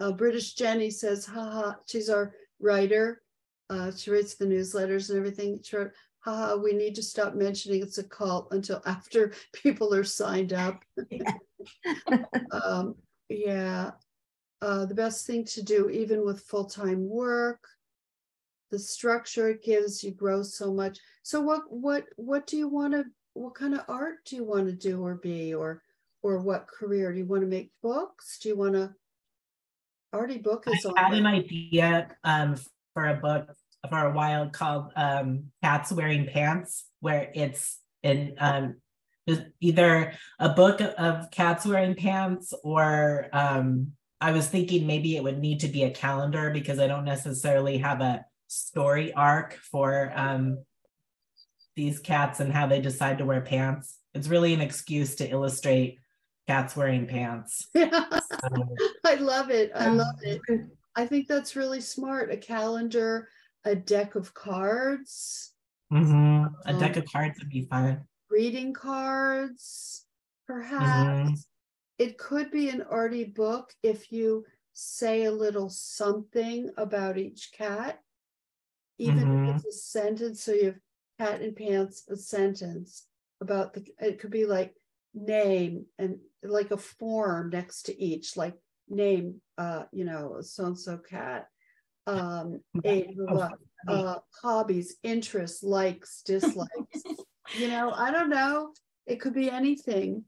uh, British Jenny says, haha, she's our writer. Uh, she writes the newsletters and everything. She wrote, haha, we need to stop mentioning it's a cult until after people are signed up. Yeah. um, yeah. Uh, the best thing to do, even with full-time work, the structure it gives, you grow so much. So what what what do you want to, what kind of art do you want to do or be, or or what career? Do you want to make books? Do you want to, already book is on. I had an idea um, for a book for a while called um, Cats Wearing Pants, where it's in um, either a book of cats wearing pants, or um, I was thinking maybe it would need to be a calendar, because I don't necessarily have a story arc for um these cats and how they decide to wear pants. It's really an excuse to illustrate cats wearing pants. Yeah. So, I love it. I um, love it. I think that's really smart. A calendar, a deck of cards. Mm-hmm. A um, deck of cards would be fun. Reading cards, perhaps. Mm-hmm. It could be an arty book if you say a little something about each cat. Even mm-hmm. if it's a sentence, so you have cat and pants, a sentence about the, it could be like name and like a form next to each, like name, uh, you know, so-and-so cat, um, age, blah, blah, uh, hobbies, interests, likes, dislikes, you know, I don't know. It could be anything.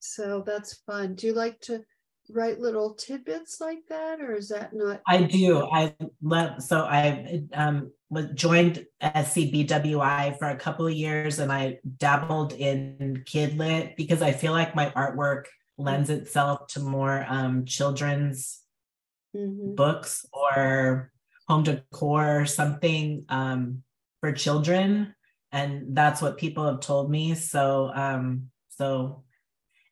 So that's fun. Do you like to write little tidbits like that, or is that not? I do. I love, so I um, was joined S C B W I for a couple of years, and I dabbled in KidLit because I feel like my artwork lends itself to more um, children's mm-hmm. books or home decor or something um, for children. And that's what people have told me. So, um, so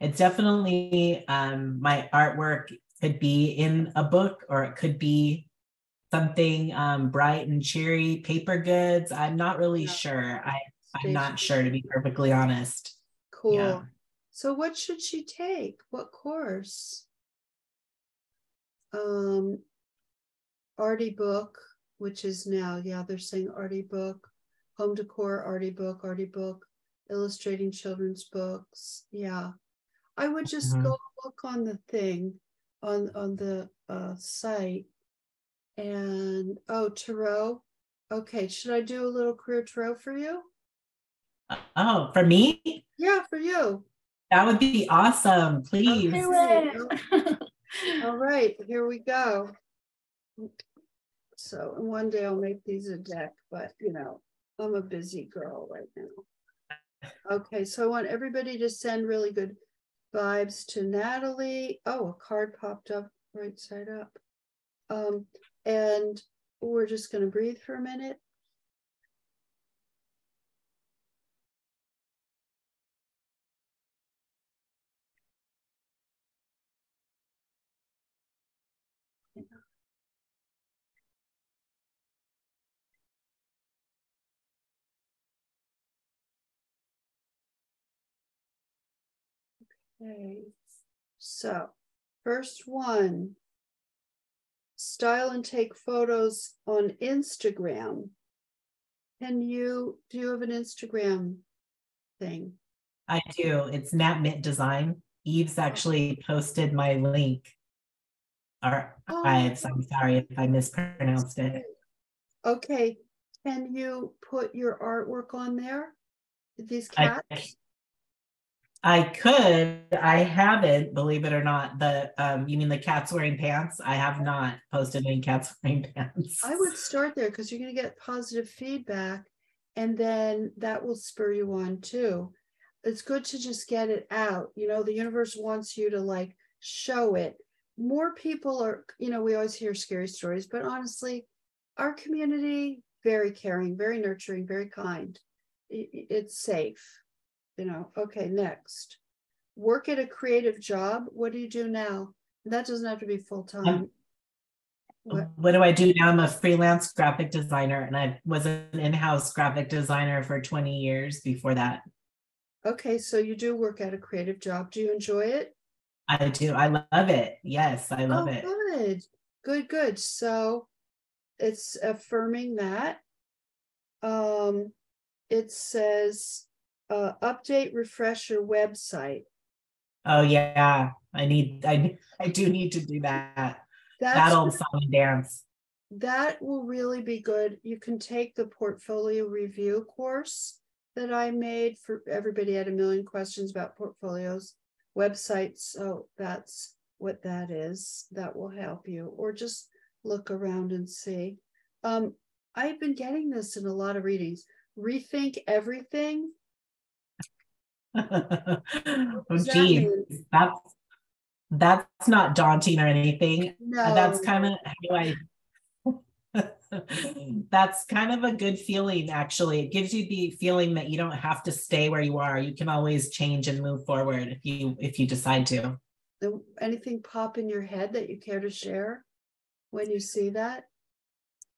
it's definitely, um, my artwork could be in a book, or it could be something um, bright and cheery, paper goods. I'm not really yeah. sure. I, I'm not sure, to be perfectly honest. Cool. Yeah. So what should she take? What course? Um, Artie book, which is now, yeah, they're saying Artie book, home decor, Artie book, Artie book, illustrating children's books. Yeah. I would just mm-hmm. go look on the thing, on, on the uh, site. And, oh, tarot. Okay, should I do a little career tarot for you? Oh, for me? Yeah, for you. That would be awesome, please. Okay. All right, here we go. So one day I'll make these a deck, but you know, I'm a busy girl right now. Okay, so I want everybody to send really good vibes to Natalie. Oh, a card popped up right side up. Um, and we're just going to breathe for a minute. Okay, so first one, style and take photos on Instagram. Can you, do you have an Instagram thing? I do. It's Matt Mint Design. Eve's actually posted my link. Or oh. I, I'm sorry if I mispronounced it. Okay. Can you put your artwork on there? These cats? I, I could. I haven't, believe it or not. The um, you mean the cats wearing pants? I have not posted any cats wearing pants. I would start there because you're going to get positive feedback, and then that will spur you on too. It's good to just get it out. You know, the universe wants you to like show it. More people are, you know, we always hear scary stories, but honestly, our community, very caring, very nurturing, very kind. it's safe, you know. Okay, next. Work at a creative job. What do you do now? That doesn't have to be full-time. Um, what? what do I do now? I'm a freelance graphic designer, and I was an in-house graphic designer for twenty years before that. Okay, so you do work at a creative job. Do you enjoy it? I do. I love it. Yes, I love oh, it. Good, good, good. So it's affirming that. Um, it says uh, update, refresh your website. Oh yeah, I need. I I do need to do that. That's, that old song and dance. That will really be good. You can take the portfolio review course that I made for everybody. Had a million questions about portfolios, websites. So that's what that is. That will help you, or just look around and see. Um, I've been getting this in a lot of readings. Rethink everything. Oh, gee, that's that's not daunting or anything. No, that's kind of how I. That's kind of a good feeling, actually. It gives you the feeling that you don't have to stay where you are. You can always change and move forward if you if you decide to. Anything pop in your head that you care to share when you see that?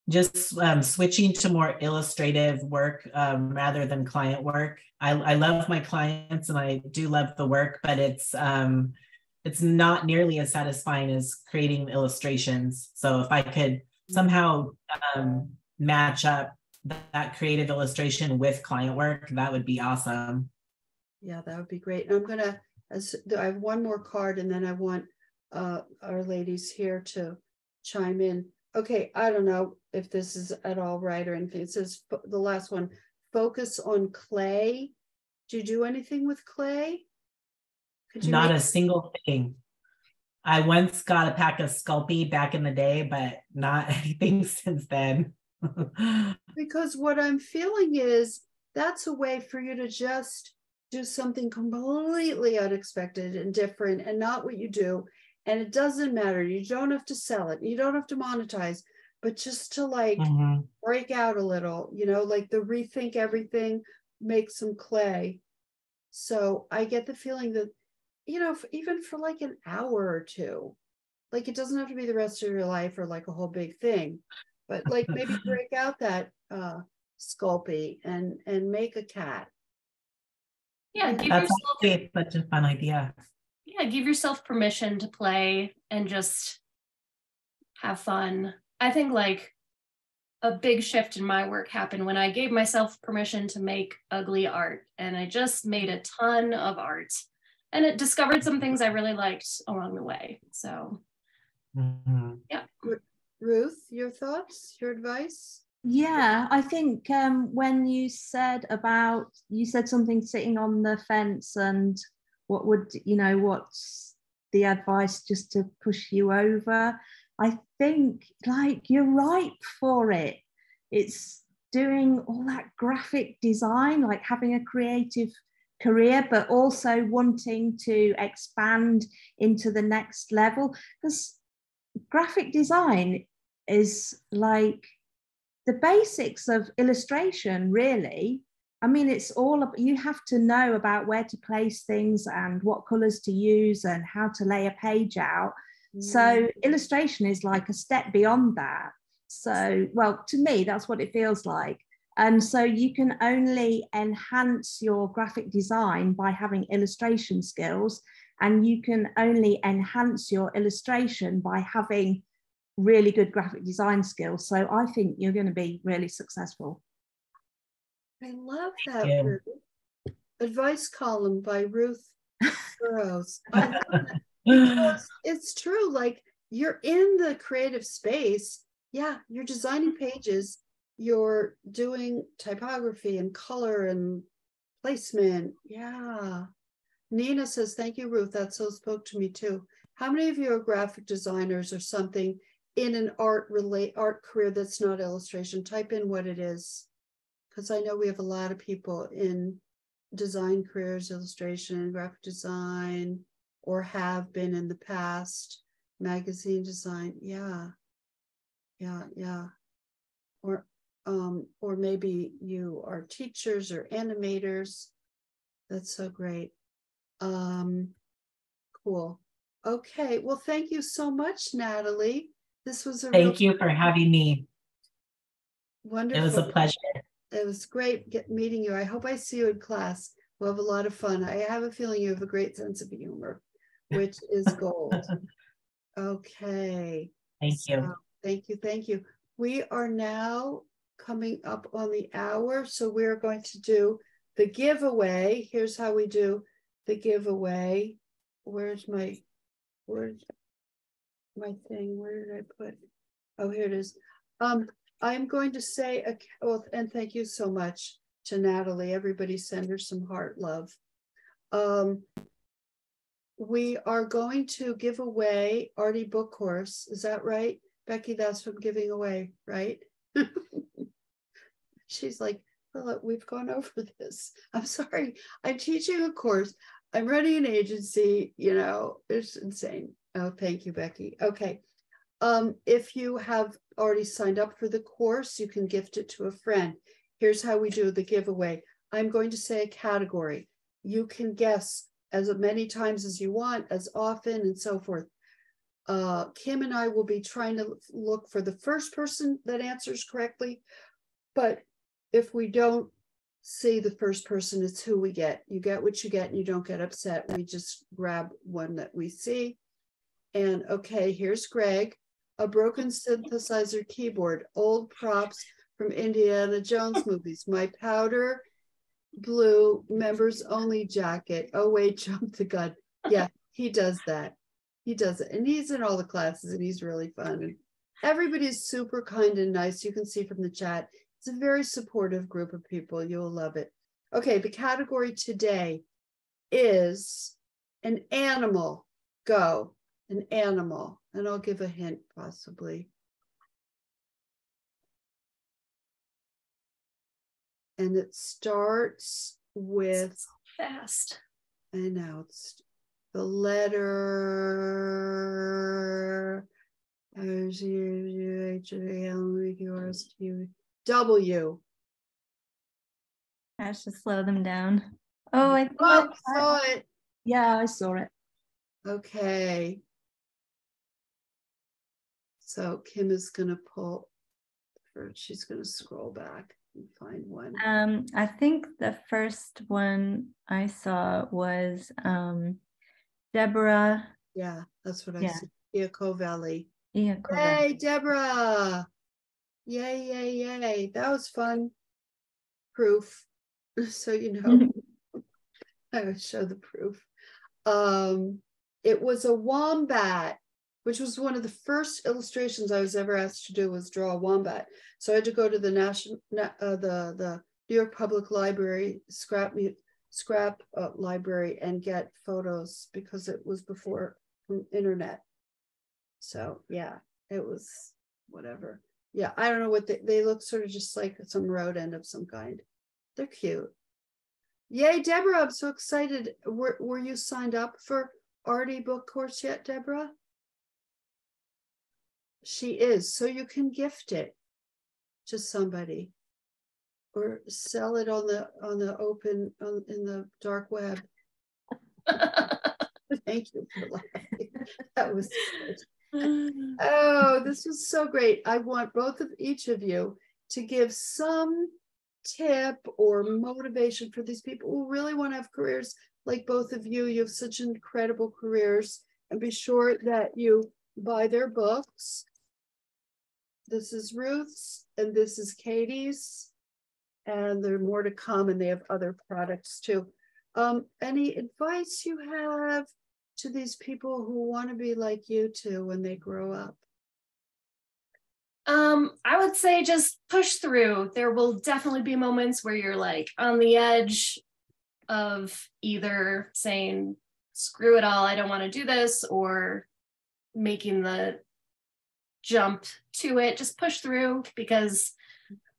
Just um, switching to more illustrative work um, rather than client work. I, I love my clients and I do love the work, but it's um, it's not nearly as satisfying as creating illustrations. So if I could somehow um, match up that creative illustration with client work, that would be awesome. Yeah, that would be great. And I'm gonna, I have one more card and then I want uh, our ladies here to chime in. Okay, I don't know if this is at all right or anything. It says the last one, focus on clay. Do you do anything with clay? Could you Not a single thing. I once got a pack of Sculpey back in the day, but not anything since then. Because what I'm feeling is that's a way for you to just do something completely unexpected and different and not what you do. And it doesn't matter. You don't have to sell it. You don't have to monetize, but just to like mm-hmm. break out a little, you know, like the rethink everything, make some clay. So I get the feeling that, you know, even for like an hour or two, like it doesn't have to be the rest of your life or like a whole big thing, but like maybe break out that uh, Sculpey and and make a cat. Yeah, give That's yourself such a fun idea. Yeah, give yourself permission to play and just have fun. I think like a big shift in my work happened when I gave myself permission to make ugly art, and I just made a ton of art. And it discovered some things I really liked along the way. So, mm-hmm. yeah. Ruth, your thoughts, your advice? Yeah, I think um, when you said about, you said something sitting on the fence and what would, you know, what's the advice just to push you over? I think like you're ripe for it. It's doing all that graphic design, like having a creative career, but also wanting to expand into the next level, because graphic design is like the basics of illustration, really. I mean, it's all about, you have to know about where to place things and what colors to use and how to lay a page out. Mm. So illustration is like a step beyond that. So, well, to me, that's what it feels like. And so you can only enhance your graphic design by having illustration skills, and you can only enhance your illustration by having really good graphic design skills. So I think you're going to be really successful. I love that. Yeah. Ruth. Advice column by Ruth Burrows. I love that. Because it's true. Like you're in the creative space. Yeah, you're designing pages. You're doing typography and color and placement. Yeah. Nina says, thank you, Ruth. That so spoke to me too. How many of you are graphic designers or something in an art relate art career that's not illustration? Type in what it is. Because I know we have a lot of people in design careers, illustration, graphic design, or have been in the past, magazine design. Yeah. Yeah, yeah. Or um, or maybe you are teachers or animators. That's so great. Um, cool. Okay. Well, thank you so much, Natalie. This was a thank real you for having me. Wonderful. It was a pleasure. It was great get, meeting you. I hope I see you in class. We'll have a lot of fun. I have a feeling you have a great sense of humor, which is gold. Okay. Thank you. So, thank you. Thank you. We are now coming up on the hour. So we're going to do the giveaway. Here's how we do the giveaway. Where's my, where's my thing? Where did I put? Oh, here it is. Um, I'm going to say, a, oh, and thank you so much to Natalie. Everybody send her some heart love. Um, we are going to give away Artie Book Course. Is that right? Becky, that's from giving away, right? She's like, well, we've gone over this. I'm sorry. I'm teaching a course. I'm running an agency. You know, it's insane. Oh, thank you, Becky. Okay. Um, if you have already signed up for the course, you can gift it to a friend. Here's how we do the giveaway. I'm going to say a category. You can guess as many times as you want, as often, and so forth. Uh, Kim and I will be trying to look for the first person that answers correctly, but if we don't see the first person, it's who we get. You get what you get, and you don't get upset. We just grab one that we see. And okay, here's Greg, a broken synthesizer keyboard, old props from Indiana Jones movies, my powder blue members only jacket. Oh wait, jump the gun. Yeah, he does that. He does it, and he's in all the classes, and he's really fun. And everybody's super kind and nice. You can see from the chat. It's a very supportive group of people. You'll love it. Okay, the category today is an animal. Go, an animal. And I'll give a hint, possibly. And it starts with... So fast. I know, it's the letter... W. I should slow them down. Oh, I thought oh, I saw it. Yeah, I saw it. Okay. So Kim is gonna pull, or she's gonna scroll back and find one. Um, I think the first one I saw was um, Deborah. Yeah, that's what I yeah. said. Iacovelli. Iacovelli. Hey, Deborah. Yay, yay, yay. That was fun. Proof. So, you know, I would show the proof. Um, it was a wombat, which was one of the first illustrations I was ever asked to do, was draw a wombat. So I had to go to the national, uh, the, the New York Public Library scrap, scrap uh, library and get photos, because it was before internet. So yeah, it was whatever. Yeah, I don't know what they, they look sort of just like some rodent of some kind. They're cute. Yay, Deborah, I'm so excited. Were, were you signed up for Artie Book Course yet, Deborah? She is, so you can gift it to somebody or sell it on the on the open, on, in the dark web. Thank you for laughing. That was good. Oh, this was so great. I want both of each of you to give some tip or motivation for these people who really want to have careers like both of you. You have such incredible careers, and be sure that you buy their books. This is Ruth's and this is Katie's, and there are more to come, and they have other products too. Um, any advice you have to these people who want to be like you two when they grow up? Um, I would say just push through. There will definitely be moments where you're like on the edge of either saying, screw it all, I don't want to do this, or making the jump to it. Just push through, because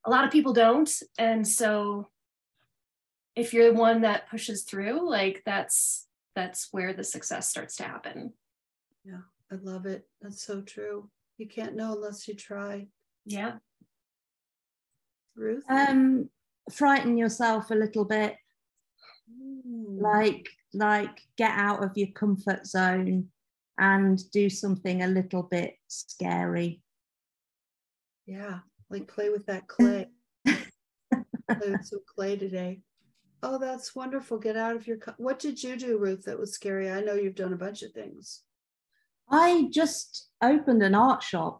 a lot of people don't. And so if you're the one that pushes through, like that's that's where the success starts to happen. Yeah, I love it. That's so true. You can't know unless you try. Yeah. Ruth? Um, frighten yourself a little bit. Mm. Like, like get out of your comfort zone and do something a little bit scary. Yeah, like play with that clay. Play with some clay today. Oh, that's wonderful. Get out of your... What did you do, Ruth, that was scary? I know you've done a bunch of things. I just opened an art shop.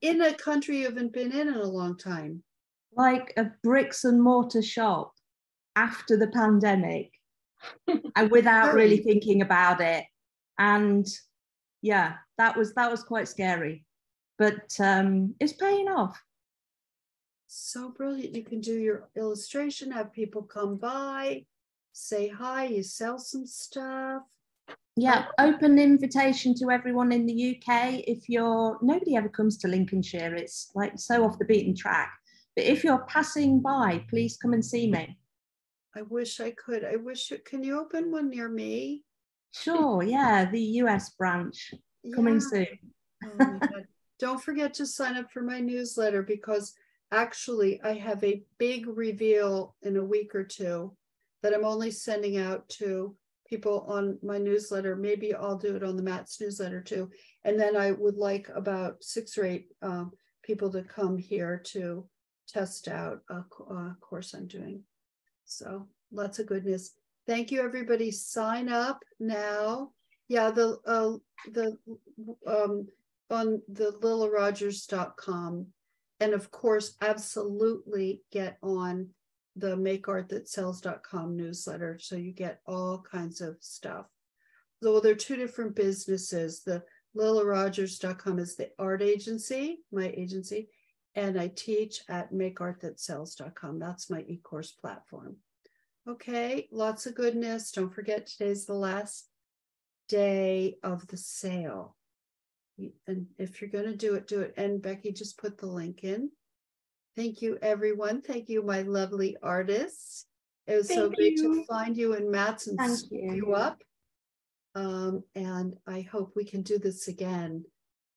In a country you haven't been in in a long time. Like a bricks and mortar shop after the pandemic and without really thinking about it. And yeah, that was, that was quite scary, but um, it's paying off. So brilliant. You can do your illustration, have people come by, say hi, you sell some stuff. Yeah, open invitation to everyone in the U K. If you're, nobody ever comes to Lincolnshire, it's like so off the beaten track. But if you're passing by, please come and see me. I wish I could. I wish it, can you open one near me? Sure, yeah, the U S branch coming yeah. soon. Oh my God. Don't forget to sign up for my newsletter, because actually, I have a big reveal in a week or two that I'm only sending out to people on my newsletter. Maybe I'll do it on the Matt's newsletter too. And then I would like about six or eight um, people to come here to test out a, a course I'm doing. So lots of goodness. Thank you, everybody. Sign up now. Yeah, the uh, the um, on the lilla rogers dot com. And of course, absolutely get on the make art that sells dot com newsletter. So you get all kinds of stuff. So there are two different businesses. The lilla rogers dot com is the art agency, my agency, and I teach at make art that sells dot com. That's my e-course platform. Okay, lots of goodness. Don't forget, today's the last day of the sale. And if you're going to do it, do it. And Becky just put the link in. Thank you, everyone. Thank you, my lovely artists. It was Thank so great you. to find you and Matt's and Thank scoop you. you up. Um, and I hope we can do this again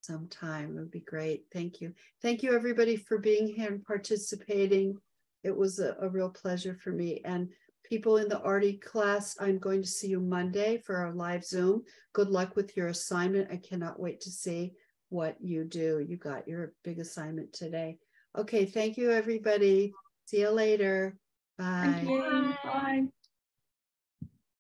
sometime. It would be great. Thank you. Thank you, everybody, for being here and participating. It was a, a real pleasure for me. And people in the Artie class, I'm going to see you Monday for our live Zoom. Good luck with your assignment. I cannot wait to see what you do. You got your big assignment today. Okay, thank you, everybody. See you later. Bye. Thank you. Bye. Bye.